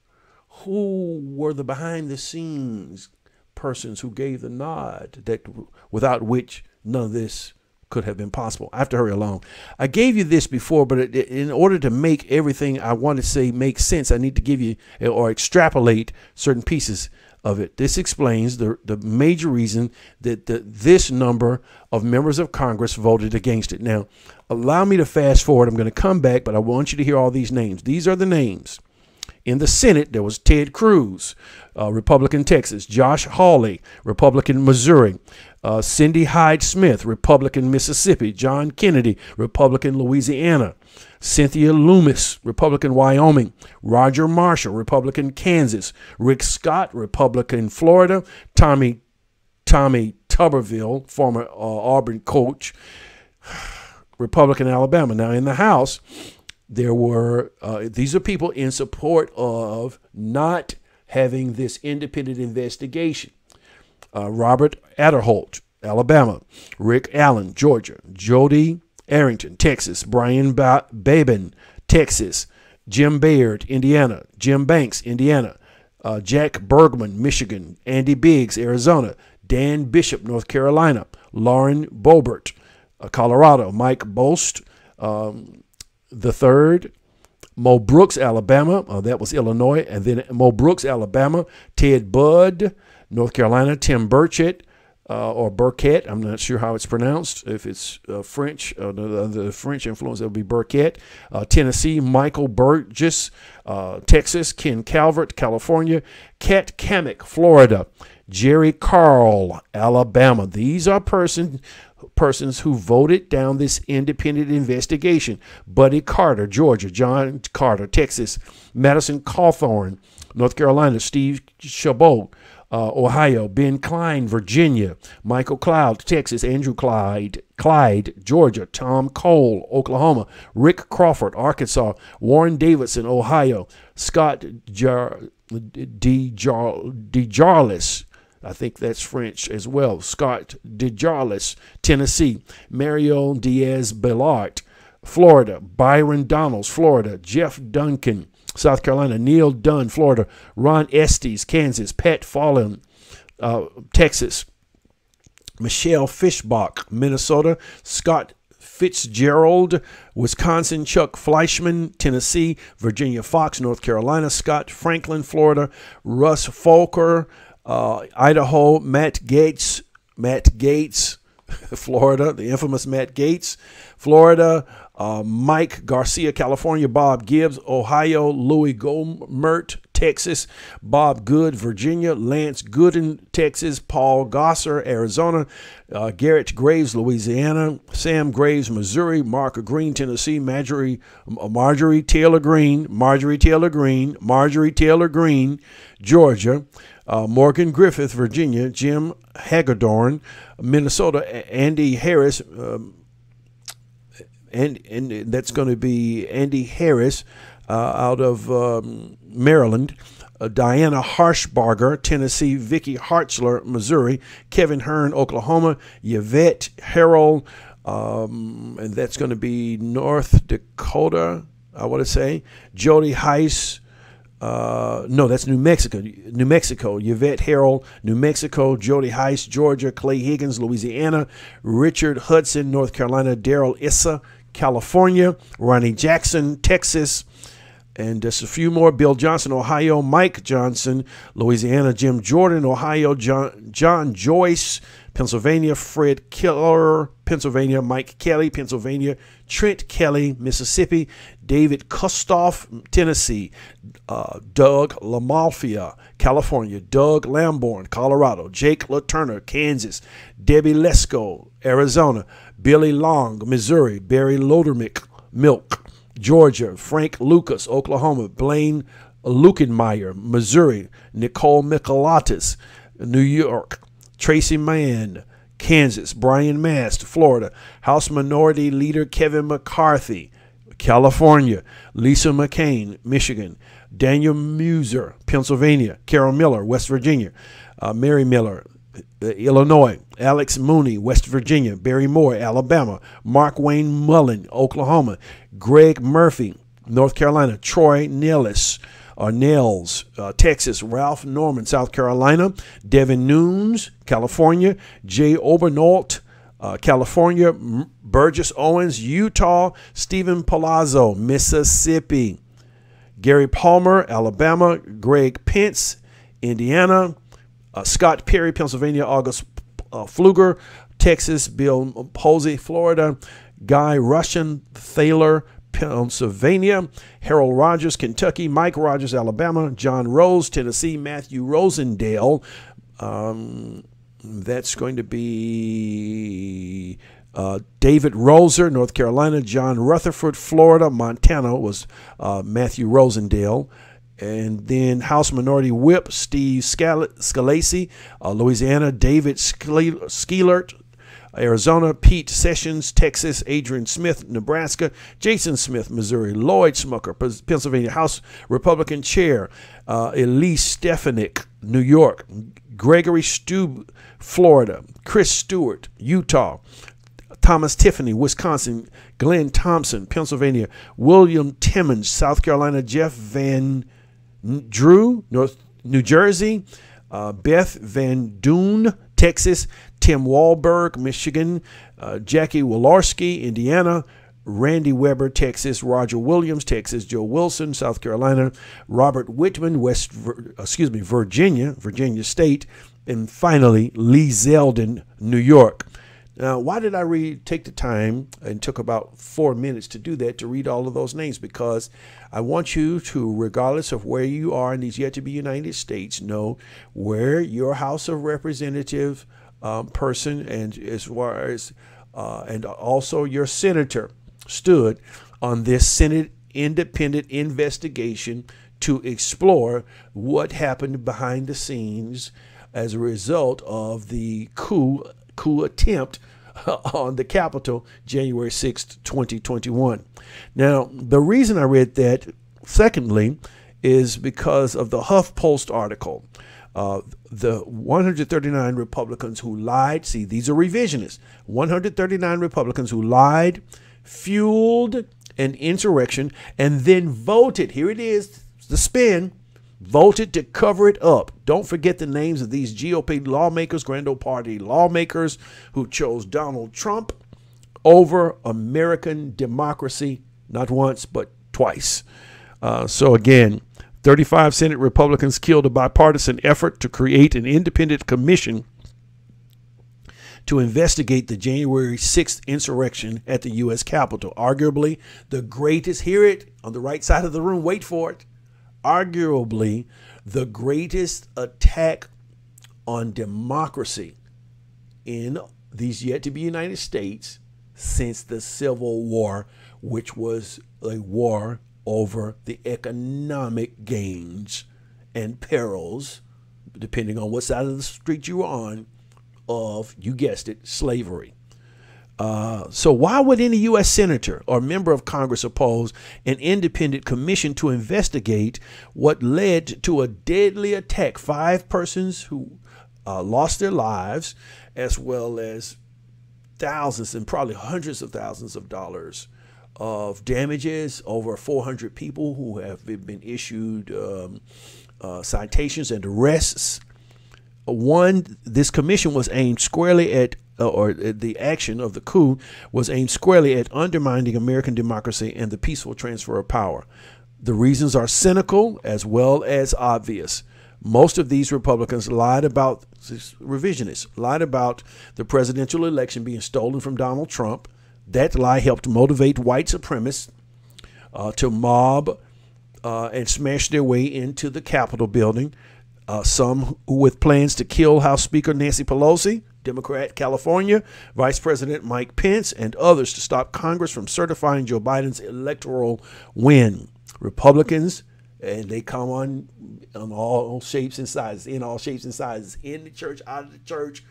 who were the behind the scenes persons who gave the nod, that without which none of this could have been possible. I have to hurry along. I gave you this before, but it, in order to make everything I want to say make sense, I need to give you or extrapolate certain pieces of it. This explains the, the major reason that the, this number of members of Congress voted against it. Now, allow me to fast forward. I'm going to come back, but I want you to hear all these names. These are the names. In the Senate, there was Ted Cruz, uh, Republican Texas, Josh Hawley, Republican Missouri, uh, Cindy Hyde-Smith, Republican Mississippi, John Kennedy, Republican Louisiana, Cynthia Loomis, Republican Wyoming, Roger Marshall, Republican Kansas, Rick Scott, Republican Florida, Tommy Tommy Tuberville, former uh, Auburn coach, Republican Alabama. Now in the House, there were, uh, these are people in support of not having this independent investigation. Uh, Robert Adderholt, Alabama. Rick Allen, Georgia. Jody Arrington, Texas. Brian ba Babin, Texas. Jim Baird, Indiana. Jim Banks, Indiana. Uh, Jack Bergman, Michigan. Andy Biggs, Arizona. Dan Bishop, North Carolina. Lauren Boebert, uh, Colorado. Mike Bost, um, the third, Mo Brooks, Alabama, uh, that was Illinois, and then Mo Brooks, Alabama, Ted Budd, North Carolina, Tim Burchett, uh, or Burkett, I'm not sure how it's pronounced, if it's uh, French, uh, the, the French influence, that would be Burkett, uh, Tennessee, Michael Burgess, uh, Texas, Ken Calvert, California, Kat Kamick, Florida, Jerry Carl, Alabama. These are persons persons who voted down this independent investigation. Buddy Carter, Georgia. John Carter, Texas. Madison Cawthorn, North Carolina. Steve Chabot, uh, Ohio. Ben Klein, Virginia. Michael Cloud, Texas. Andrew Clyde, Clyde, Georgia. Tom Cole, Oklahoma. Rick Crawford, Arkansas. Warren Davidson, Ohio. Scott DeJarlis, I think that's French as well. Scott DeJarlis, Tennessee. Mario Diaz-Belart, Florida. Byron Donalds, Florida. Jeff Duncan, South Carolina. Neil Dunn, Florida. Ron Estes, Kansas. Pat Fallon, uh, Texas. Michelle Fishbach, Minnesota. Scott Fitzgerald, Wisconsin. Chuck Fleischman, Tennessee. Virginia Fox, North Carolina. Scott Franklin, Florida. Russ Folker, Uh, Idaho. Matt Gaetz, Matt Gaetz, Florida, the infamous Matt Gaetz, Florida. Uh, Mike Garcia, California. Bob Gibbs, Ohio. Louis Gohmert, Texas. Bob Good, Virginia. Lance Gooden, Texas. Paul Gosser, Arizona. Uh, Garrett Graves, Louisiana. Sam Graves, Missouri. Mark Green, Tennessee. Marjorie, Marjorie Taylor Greene, Marjorie Taylor Greene, Marjorie Taylor Greene, Georgia. Uh, Morgan Griffith, Virginia. Jim Hagedorn, Minnesota. Andy Harris, um, and, and that's going to be Andy Harris uh, out of um, Maryland. Uh, Diana Harshbarger, Tennessee. Vicky Hartzler, Missouri. Kevin Hearn, Oklahoma. Yvette Harrell, um, and that's going to be North Dakota, I want to say. Jody Heiss. Uh, no, that's New Mexico. New Mexico. Yvette Harrell, New Mexico. Jody Heiss, Georgia. Clay Higgins, Louisiana. Richard Hudson, North Carolina. Daryl Issa, California. Ronnie Jackson, Texas. And just a few more. Bill Johnson, Ohio. Mike Johnson, Louisiana. Jim Jordan, Ohio. John, John Joyce, Pennsylvania, Fred Keller, Pennsylvania, Mike Kelly, Pennsylvania, Trent Kelly, Mississippi, David Kustoff, Tennessee, uh, Doug LaMalfia, California, Doug Lamborn, Colorado, Jake LaTurner, Kansas, Debbie Lesko, Arizona, Billy Long, Missouri, Barry Lodermick, Milk, Georgia, Frank Lucas, Oklahoma, Blaine Lukenmeyer, Missouri, Nicole Michalatis, New York, Tracy Mann, Kansas, Brian Mast, Florida, House Minority Leader Kevin McCarthy, California, Lisa McCain, Michigan, Daniel Muser, Pennsylvania, Carol Miller, West Virginia, uh, Mary Miller, Illinois, Alex Mooney, West Virginia, Barry Moore, Alabama, Mark Wayne Mullen, Oklahoma, Greg Murphy, North Carolina, Troy Nellis, uh, Nels, uh, Texas, Ralph Norman, South Carolina, Devin Nunes, California, Jay Obernault, uh, California, M Burgess Owens, Utah, Stephen Palazzo, Mississippi, Gary Palmer, Alabama, Greg Pence, Indiana, uh, Scott Perry, Pennsylvania, August uh, Pfluger, Texas, Bill Posey, Florida, Guy Russian, Thaler, Pennsylvania, Harold Rogers, Kentucky, Mike Rogers, Alabama, John Rose, Tennessee, Matthew Rosendale. Um, that's going to be uh, David Roser, North Carolina, John Rutherford, Florida, Montana was uh, Matthew Rosendale. And then House Minority Whip, Steve Scalise, uh, Louisiana, David Skeelert, Arizona, Pete Sessions, Texas, Adrian Smith, Nebraska, Jason Smith, Missouri, Lloyd Smucker, Pennsylvania, House Republican Chair, uh, Elise Stefanik, New York, Gregory Stube, Florida, Chris Stewart, Utah, Thomas Tiffany, Wisconsin, Glenn Thompson, Pennsylvania, William Timmons, South Carolina, Jeff Van Drew, North New Jersey, uh, Beth Van Doon, Texas, Tim Wahlberg, Michigan, uh, Jackie Walorski, Indiana, Randy Weber, Texas, Roger Williams, Texas, Joe Wilson, South Carolina, Robert Whitman, West, excuse me, Virginia, Virginia State, and finally, Lee Zeldin, New York. Now, why did I read, take the time, and took about four minutes to do that, to read all of those names? Because I want you to, regardless of where you are in these yet-to-be United States, know where your House of Representatives Um, person and as far as uh, and also your senator stood on this Senate independent investigation to explore what happened behind the scenes as a result of the coup coup attempt on the Capitol January sixth, twenty twenty-one. Now, the reason I read that, secondly, is because of the HuffPost article. Uh, the one hundred thirty-nine Republicans who lied, see, these are revisionists, one hundred thirty-nine Republicans who lied, fueled an insurrection, and then voted, here it is, the spin, voted to cover it up. Don't forget the names of these G O P lawmakers, Grand Old Party lawmakers who chose Donald Trump over American democracy, not once, but twice. Uh, so again, thirty-five Senate Republicans killed a bipartisan effort to create an independent commission to investigate the January sixth insurrection at the U S Capitol. Arguably the greatest, hear it on the right side of the room, wait for it, arguably the greatest attack on democracy in these yet-to-be United States since the Civil War, which was a war over the economic gains and perils, depending on what side of the street you were on, of, you guessed it, slavery. Uh, so why would any U S senator or member of Congress oppose an independent commission to investigate what led to a deadly attack? Five persons who uh, lost their lives, as well as thousands and probably hundreds of thousands of dollars of damages, over four hundred people who have been issued um, uh, citations and arrests. One, this commission was aimed squarely at, uh, or the action of the coup was aimed squarely at undermining American democracy and the peaceful transfer of power. The reasons are cynical as well as obvious. Most of these Republicans lied about, revisionists, lied about the presidential election being stolen from Donald Trump. That lie helped motivate white supremacists uh, to mob uh, and smash their way into the Capitol building. Uh, some with plans to kill House Speaker Nancy Pelosi, Democrat, California, Vice President Mike Pence, and others to stop Congress from certifying Joe Biden's electoral win. Republicans, and they come on, on all shapes and sizes, in all shapes and sizes, in the church, out of the church,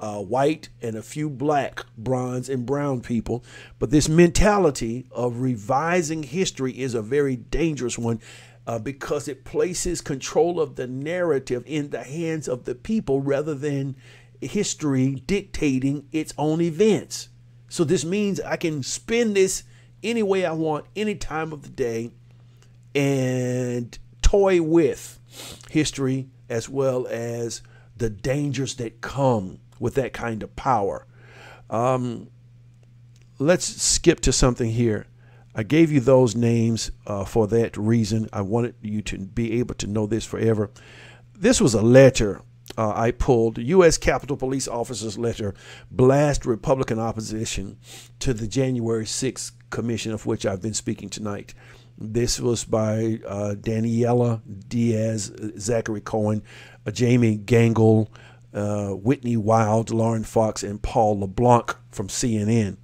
uh, white and a few black, bronze and brown people. But this mentality of revising history is a very dangerous one. Uh, because it places control of the narrative in the hands of the people rather than history dictating its own events. So this means I can spin this any way I want, any time of the day, and toy with history as well as the dangers that come with that kind of power. Um, let's skip to something here. I gave you those names uh, for that reason. I wanted you to be able to know this forever. This was a letter uh, I pulled, U S Capitol Police officers' letter, blast Republican opposition to the January sixth commission, of which I've been speaking tonight. This was by uh, Daniela Diaz, Zachary Cohen, uh, Jamie Gangle, uh, Whitney Wild, Lauren Fox, and Paul LeBlanc from C N N.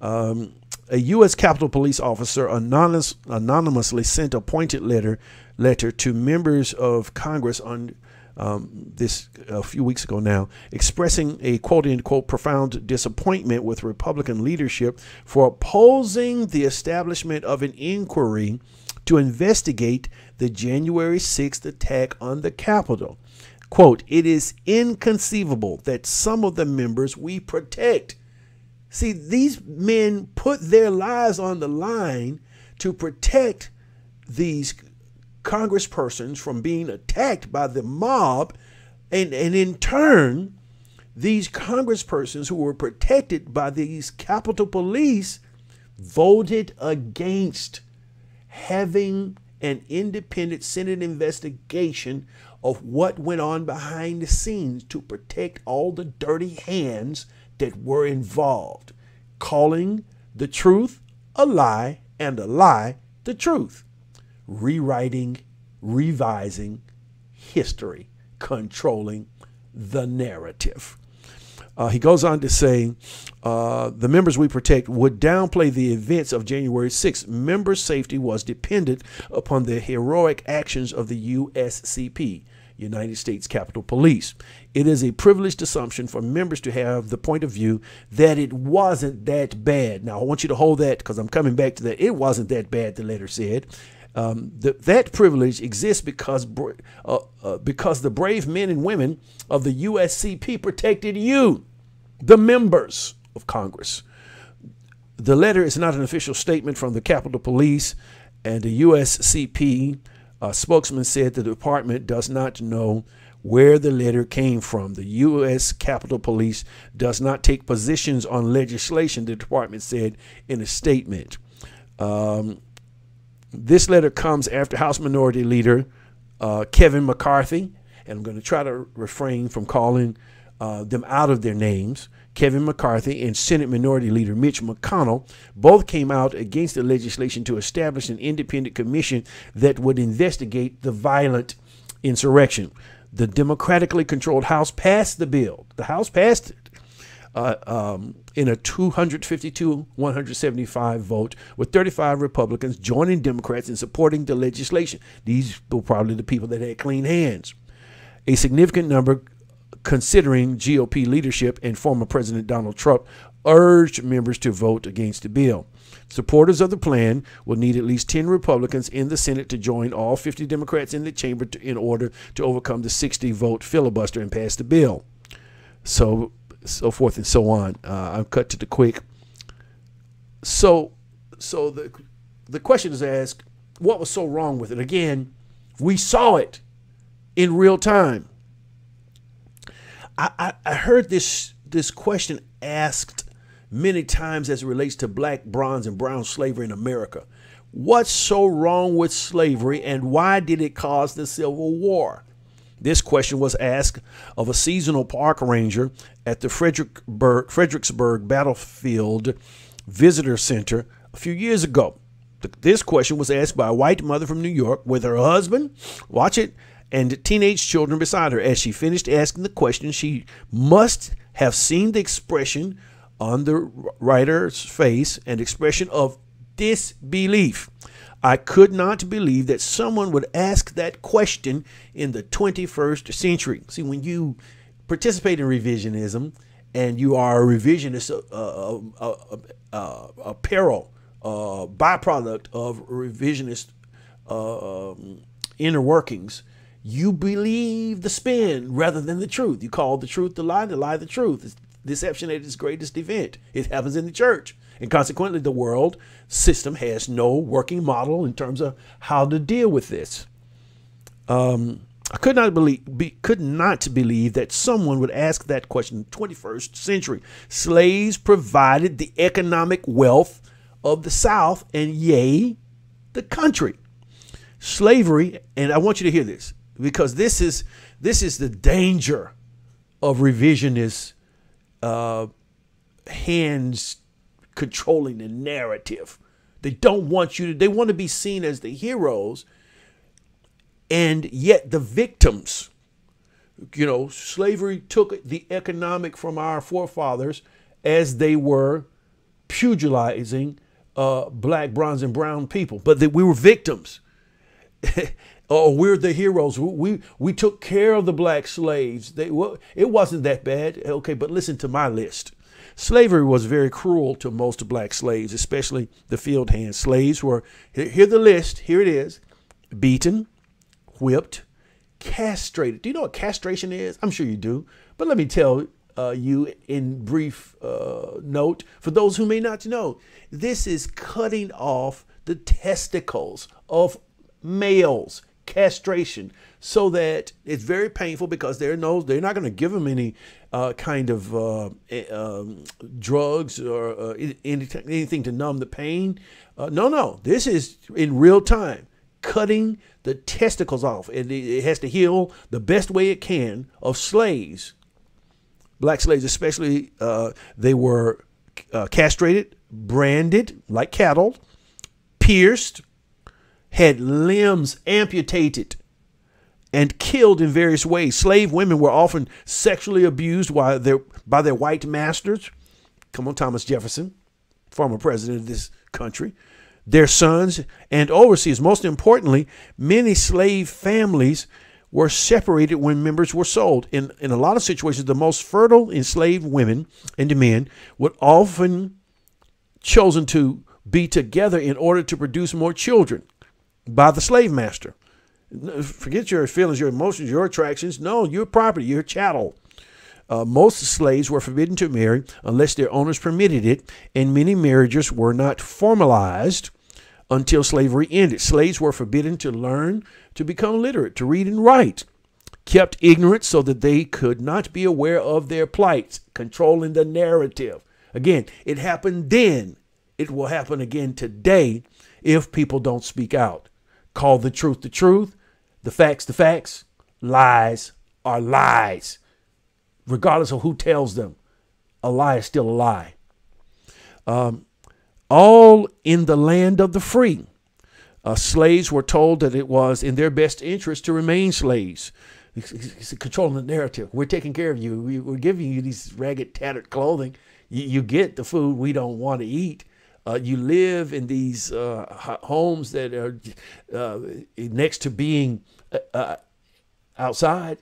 Um, A U S Capitol Police officer anonymous, anonymously sent a pointed letter letter to members of Congress on um, this a few weeks ago now, expressing a quote unquote profound disappointment with Republican leadership for opposing the establishment of an inquiry to investigate the January sixth attack on the Capitol. Quote, "It is inconceivable that some of the members we protect..." See, these men put their lives on the line to protect these congresspersons from being attacked by the mob. And, and in turn, these congresspersons who were protected by these Capitol Police voted against having an independent Senate investigation of what went on behind the scenes to protect all the dirty hands that were involved, calling the truth a lie and a lie the truth, rewriting, revising history, controlling the narrative. Uh, he goes on to say, uh, the members we protect would downplay the events of January sixth. Member safety was dependent upon the heroic actions of the U S C P. United States Capitol Police. It is a privileged assumption for members to have the point of view that it wasn't that bad. Now, I want you to hold that because I'm coming back to that. It wasn't that bad, the letter said. Um, the, that privilege exists because, uh, uh, because the brave men and women of the U S C P protected you, the members of Congress. The letter is not an official statement from the Capitol Police, and the U S C P A spokesman said the department does not know where the letter came from. The U S Capitol Police does not take positions on legislation, the department said in a statement. Um, this letter comes after House Minority Leader uh, Kevin McCarthy, and I'm going to try to refrain from calling uh, them out of their names. Kevin McCarthy and Senate Minority Leader Mitch McConnell both came out against the legislation to establish an independent commission that would investigate the violent insurrection. The democratically controlled House passed the bill. The House passed it uh, um, in a two fifty-two to one seventy-five vote, with thirty-five Republicans joining Democrats in supporting the legislation. These were probably the people that had clean hands. A significant number, considering G O P leadership and former President Donald Trump, urged members to vote against the bill. Supporters of the plan will need at least ten Republicans in the Senate to join all fifty Democrats in the chamber to, in order to overcome the sixty vote filibuster and pass the bill. So, so forth and so on. Uh, I've cut to the quick. So, so the, the question is asked, what was so wrong with it? Again, we saw it in real time. I, I heard this this question asked many times as it relates to black, bronze, and brown slavery in America. What's so wrong with slavery, and why did it cause the Civil War? This question was asked of a seasonal park ranger at the Fredericksburg, Fredericksburg Battlefield Visitor Center a few years ago. This question was asked by a white mother from New York with her husband, watch it, and teenage children beside her. As she finished asking the question, she must have seen the expression on the writer's face, an expression of disbelief. I could not believe that someone would ask that question in the twenty-first century. See, when you participate in revisionism and you are a revisionist, uh, uh, uh, uh, a peril, uh, byproduct of revisionist uh, inner workings, you believe the spin rather than the truth. You call the truth the lie, the lie the truth. It's deception at its greatest event. It happens in the church. And consequently, the world system has no working model in terms of how to deal with this. Um, I could not believe, be, could not believe that someone would ask that question in the twenty-first century. Slaves provided the economic wealth of the South and, yea, the country. Slavery, and I want you to hear this, because this is, this is the danger of revisionist uh, hands controlling the narrative. They don't want you to, they want to be seen as the heroes and yet the victims. You know, slavery took the economic from our forefathers as they were pugilizing uh, black, bronze, and brown people, but that we were victims. Oh, we're the heroes. We, we, we took care of the black slaves. They, well, it wasn't that bad. Okay, but listen to my list. Slavery was very cruel to most black slaves, especially the field hand slaves were, hear the list, here it is, beaten, whipped, castrated. Do you know what castration is? I'm sure you do, but let me tell uh, you in brief uh, note, for those who may not know, this is cutting off the testicles of males, castration, so that it's very painful because they're no, they're not going to give them any uh, kind of uh, uh, drugs or uh, any, anything to numb the pain. Uh, no, no, this is in real time, cutting the testicles off, and it, it has to heal the best way it can of slaves, black slaves especially. Uh, they were uh, castrated, branded like cattle, pierced, had limbs amputated, and killed in various ways. Slave women were often sexually abused while they're, by their white masters. Come on, Thomas Jefferson, former president of this country, their sons and overseers. Most importantly, many slave families were separated when members were sold. In, in a lot of situations, the most fertile enslaved women and men would often chosen to be together in order to produce more children by the slave master. Forget your feelings, your emotions, your attractions. No, your property, your chattel. Uh, most slaves were forbidden to marry unless their owners permitted it, and many marriages were not formalized until slavery ended. Slaves were forbidden to learn, to become literate, to read and write, kept ignorant so that they could not be aware of their plights, controlling the narrative. Again, it happened then. It will happen again today if people don't speak out. Call the truth the truth, the facts the facts, lies are lies. Regardless of who tells them, a lie is still a lie. Um, all in the land of the free. Uh, slaves were told that it was in their best interest to remain slaves. It's, it's controlling the narrative. We're taking care of you. We, we're giving you these ragged, tattered clothing. You, you get the food we don't want to eat. Uh, you live in these uh, homes that are uh, next to being uh, outside.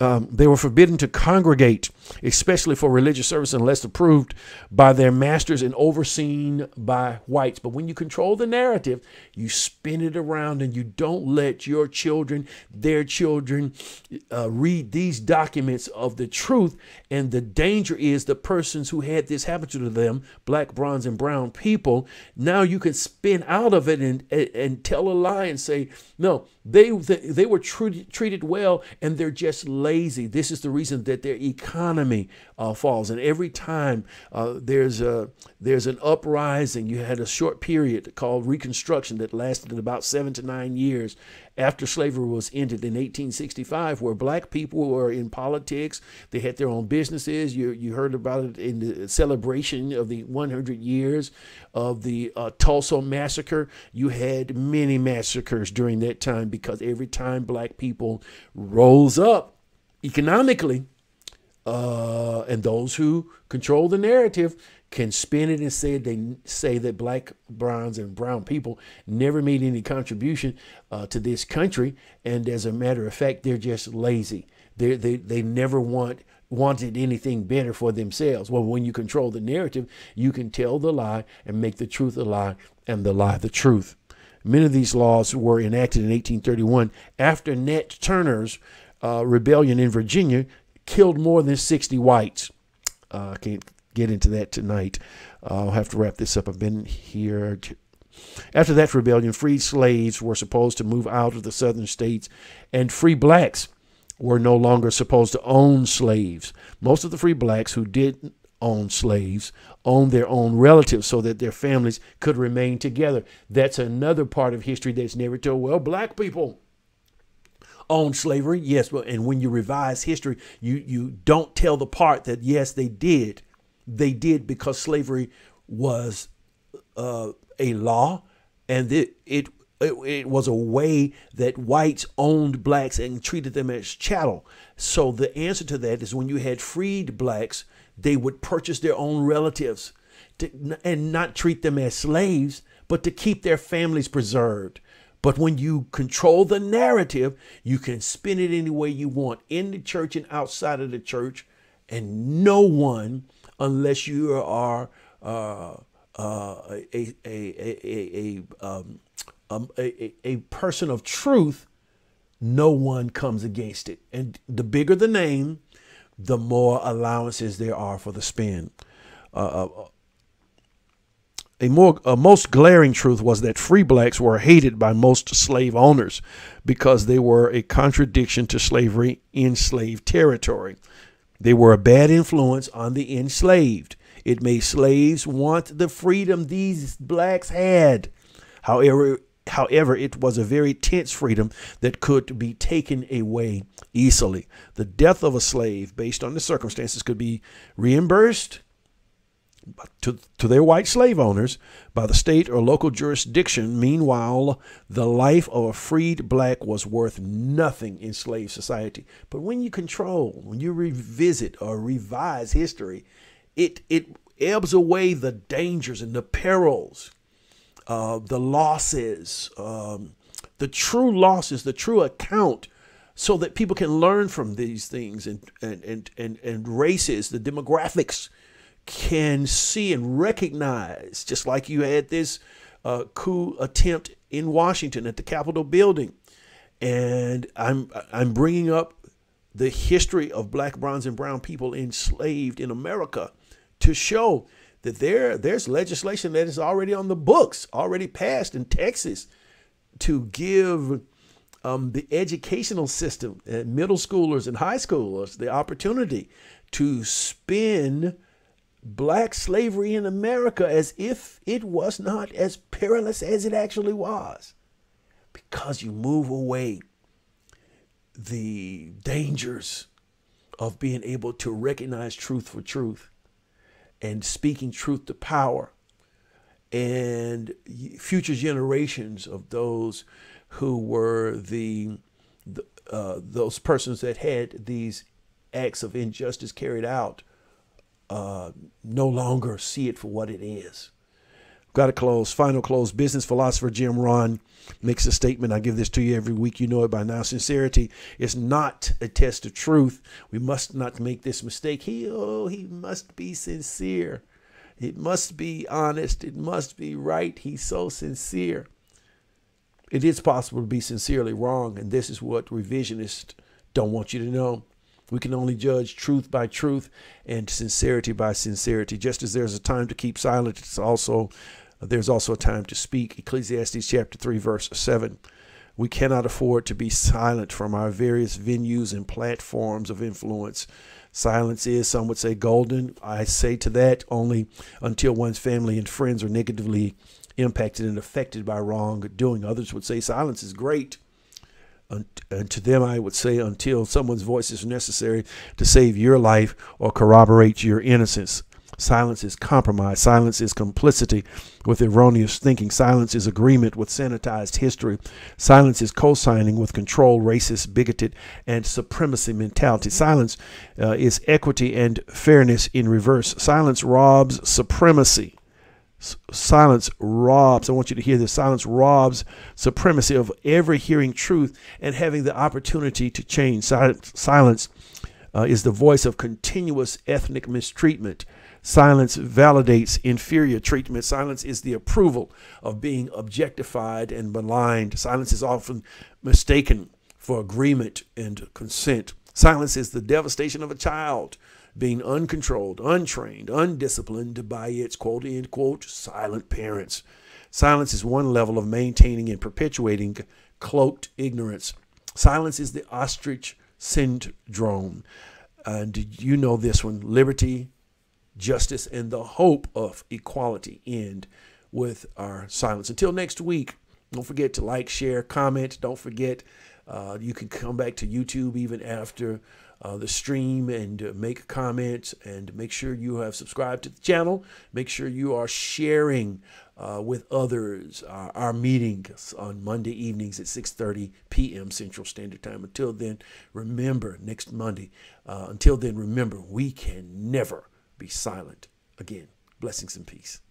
Um, they were forbidden to congregate, especially for religious service, unless approved by their masters and overseen by whites. But when you control the narrative, you spin it around and you don't let your children, their children, uh, read these documents of the truth. And the danger is the persons who had this happen to them, black, bronze, and brown people, now you can spin out of it and, and, and tell a lie and say, no, they, they, they were treated, treated well and they're just lying. lazy. This is the reason that their economy uh, falls. And every time uh, there's a there's an uprising, you had a short period called Reconstruction that lasted about seven to nine years after slavery was ended in eighteen sixty-five, where black people were in politics. They had their own businesses. You, you heard about it in the celebration of the one hundred years of the uh, Tulsa Massacre. You had many massacres during that time because every time black people rose up economically, uh, and those who control the narrative can spin it and say they say that black, browns, and brown people never made any contribution uh, to this country, and as a matter of fact, they're just lazy. They they they never want wanted anything better for themselves. Well, when you control the narrative, you can tell the lie and make the truth a lie, and the lie the truth. Many of these laws were enacted in eighteen thirty-one after Nat Turner's uh, rebellion in Virginia killed more than sixty whites. Uh, I can't get into that tonight. Uh, I'll have to wrap this up. I've been here. After that rebellion, freed slaves were supposed to move out of the southern states, and free blacks were no longer supposed to own slaves. Most of the free blacks who did own slaves owned their own relatives so that their families could remain together. That's another part of history that's never told. Well, black people owned slavery. Yes, well, and when you revise history, you, you don't tell the part that, yes, they did. They did, because slavery was uh, a law, and it, it It, it was a way that whites owned blacks and treated them as chattel. So the answer to that is when you had freed blacks, they would purchase their own relatives to, and not treat them as slaves, but to keep their families preserved. But when you control the narrative, you can spin it any way you want in the church and outside of the church. And no one, unless you are uh, uh, a, a, a, a, a um, Um, a, a person of truth, no one comes against it. And the bigger the name, the more allowances there are for the spin. Uh, a more a most glaring truth was that free blacks were hated by most slave owners because they were a contradiction to slavery in slave territory. They were a bad influence on the enslaved. It made slaves want the freedom these blacks had. However, However, it was a very tense freedom that could be taken away easily. The death of a slave, based on the circumstances, could be reimbursed to, to their white slave owners by the state or local jurisdiction. Meanwhile, the life of a freed black was worth nothing in slave society. But when you control, when you revisit or revise history, it, it ebbs away the dangers and the perils, Uh, the losses, um, the true losses, the true account, so that people can learn from these things, and, and, and, and, and races, the demographics can see and recognize, just like you had this uh, coup attempt in Washington at the Capitol building. And I'm, I'm bringing up the history of black, bronze, and brown people enslaved in America to show that there, there's legislation that is already on the books, already passed in Texas, to give um, the educational system, uh, middle schoolers and high schoolers, the opportunity to spin black slavery in America as if it was not as perilous as it actually was, because you move away the dangers of being able to recognize truth for truth, and speaking truth to power, and future generations of those who were the, the uh, those persons that had these acts of injustice carried out uh, no longer see it for what it is. Got to close. Final close. Business philosopher Jim Ron makes a statement. I give this to you every week. You know it by now. Sincerity is not a test of truth. We must not make this mistake. He, oh, he must be sincere. It must be honest. It must be right. He's so sincere. It is possible to be sincerely wrong, and this is what revisionists don't want you to know. We can only judge truth by truth and sincerity by sincerity. Just as there's a time to keep silent, it's also there's also a time to speak. Ecclesiastes chapter three, verse seven. We cannot afford to be silent from our various venues and platforms of influence. Silence is, some would say, golden. I say to that only until one's family and friends are negatively impacted and affected by wrongdoing. Others would say silence is great. And to them, I would say, until someone's voice is necessary to save your life or corroborate your innocence. Silence is compromise. Silence is complicity with erroneous thinking. Silence is agreement with sanitized history. Silence is co-signing with controlled, racist, bigoted, and supremacy mentality. Silence uh, is equity and fairness in reverse. Silence robs supremacy. Silence robs, I want you to hear this, silence robs supremacy of ever hearing truth and having the opportunity to change. Silence, silence uh, is the voice of continuous ethnic mistreatment. Silence validates inferior treatment. Silence is the approval of being objectified and maligned. Silence is often mistaken for agreement and consent. Silence is the devastation of a child being uncontrolled, untrained, undisciplined by its quote unquote silent parents. Silence is one level of maintaining and perpetuating cloaked ignorance. Silence is the ostrich syndrome. Uh, did you know this one? Liberty, justice, and the hope of equality end with our silence. Until next week, don't forget to like, share, comment. Don't forget, uh, you can come back to YouTube even after Uh, the stream and uh, make comments, and make sure you have subscribed to the channel. Make sure you are sharing uh, with others uh, our meetings on Monday evenings at six thirty p m Central Standard Time. Until then, remember, next Monday, uh, until then, remember, we can never be silent again. Blessings and peace.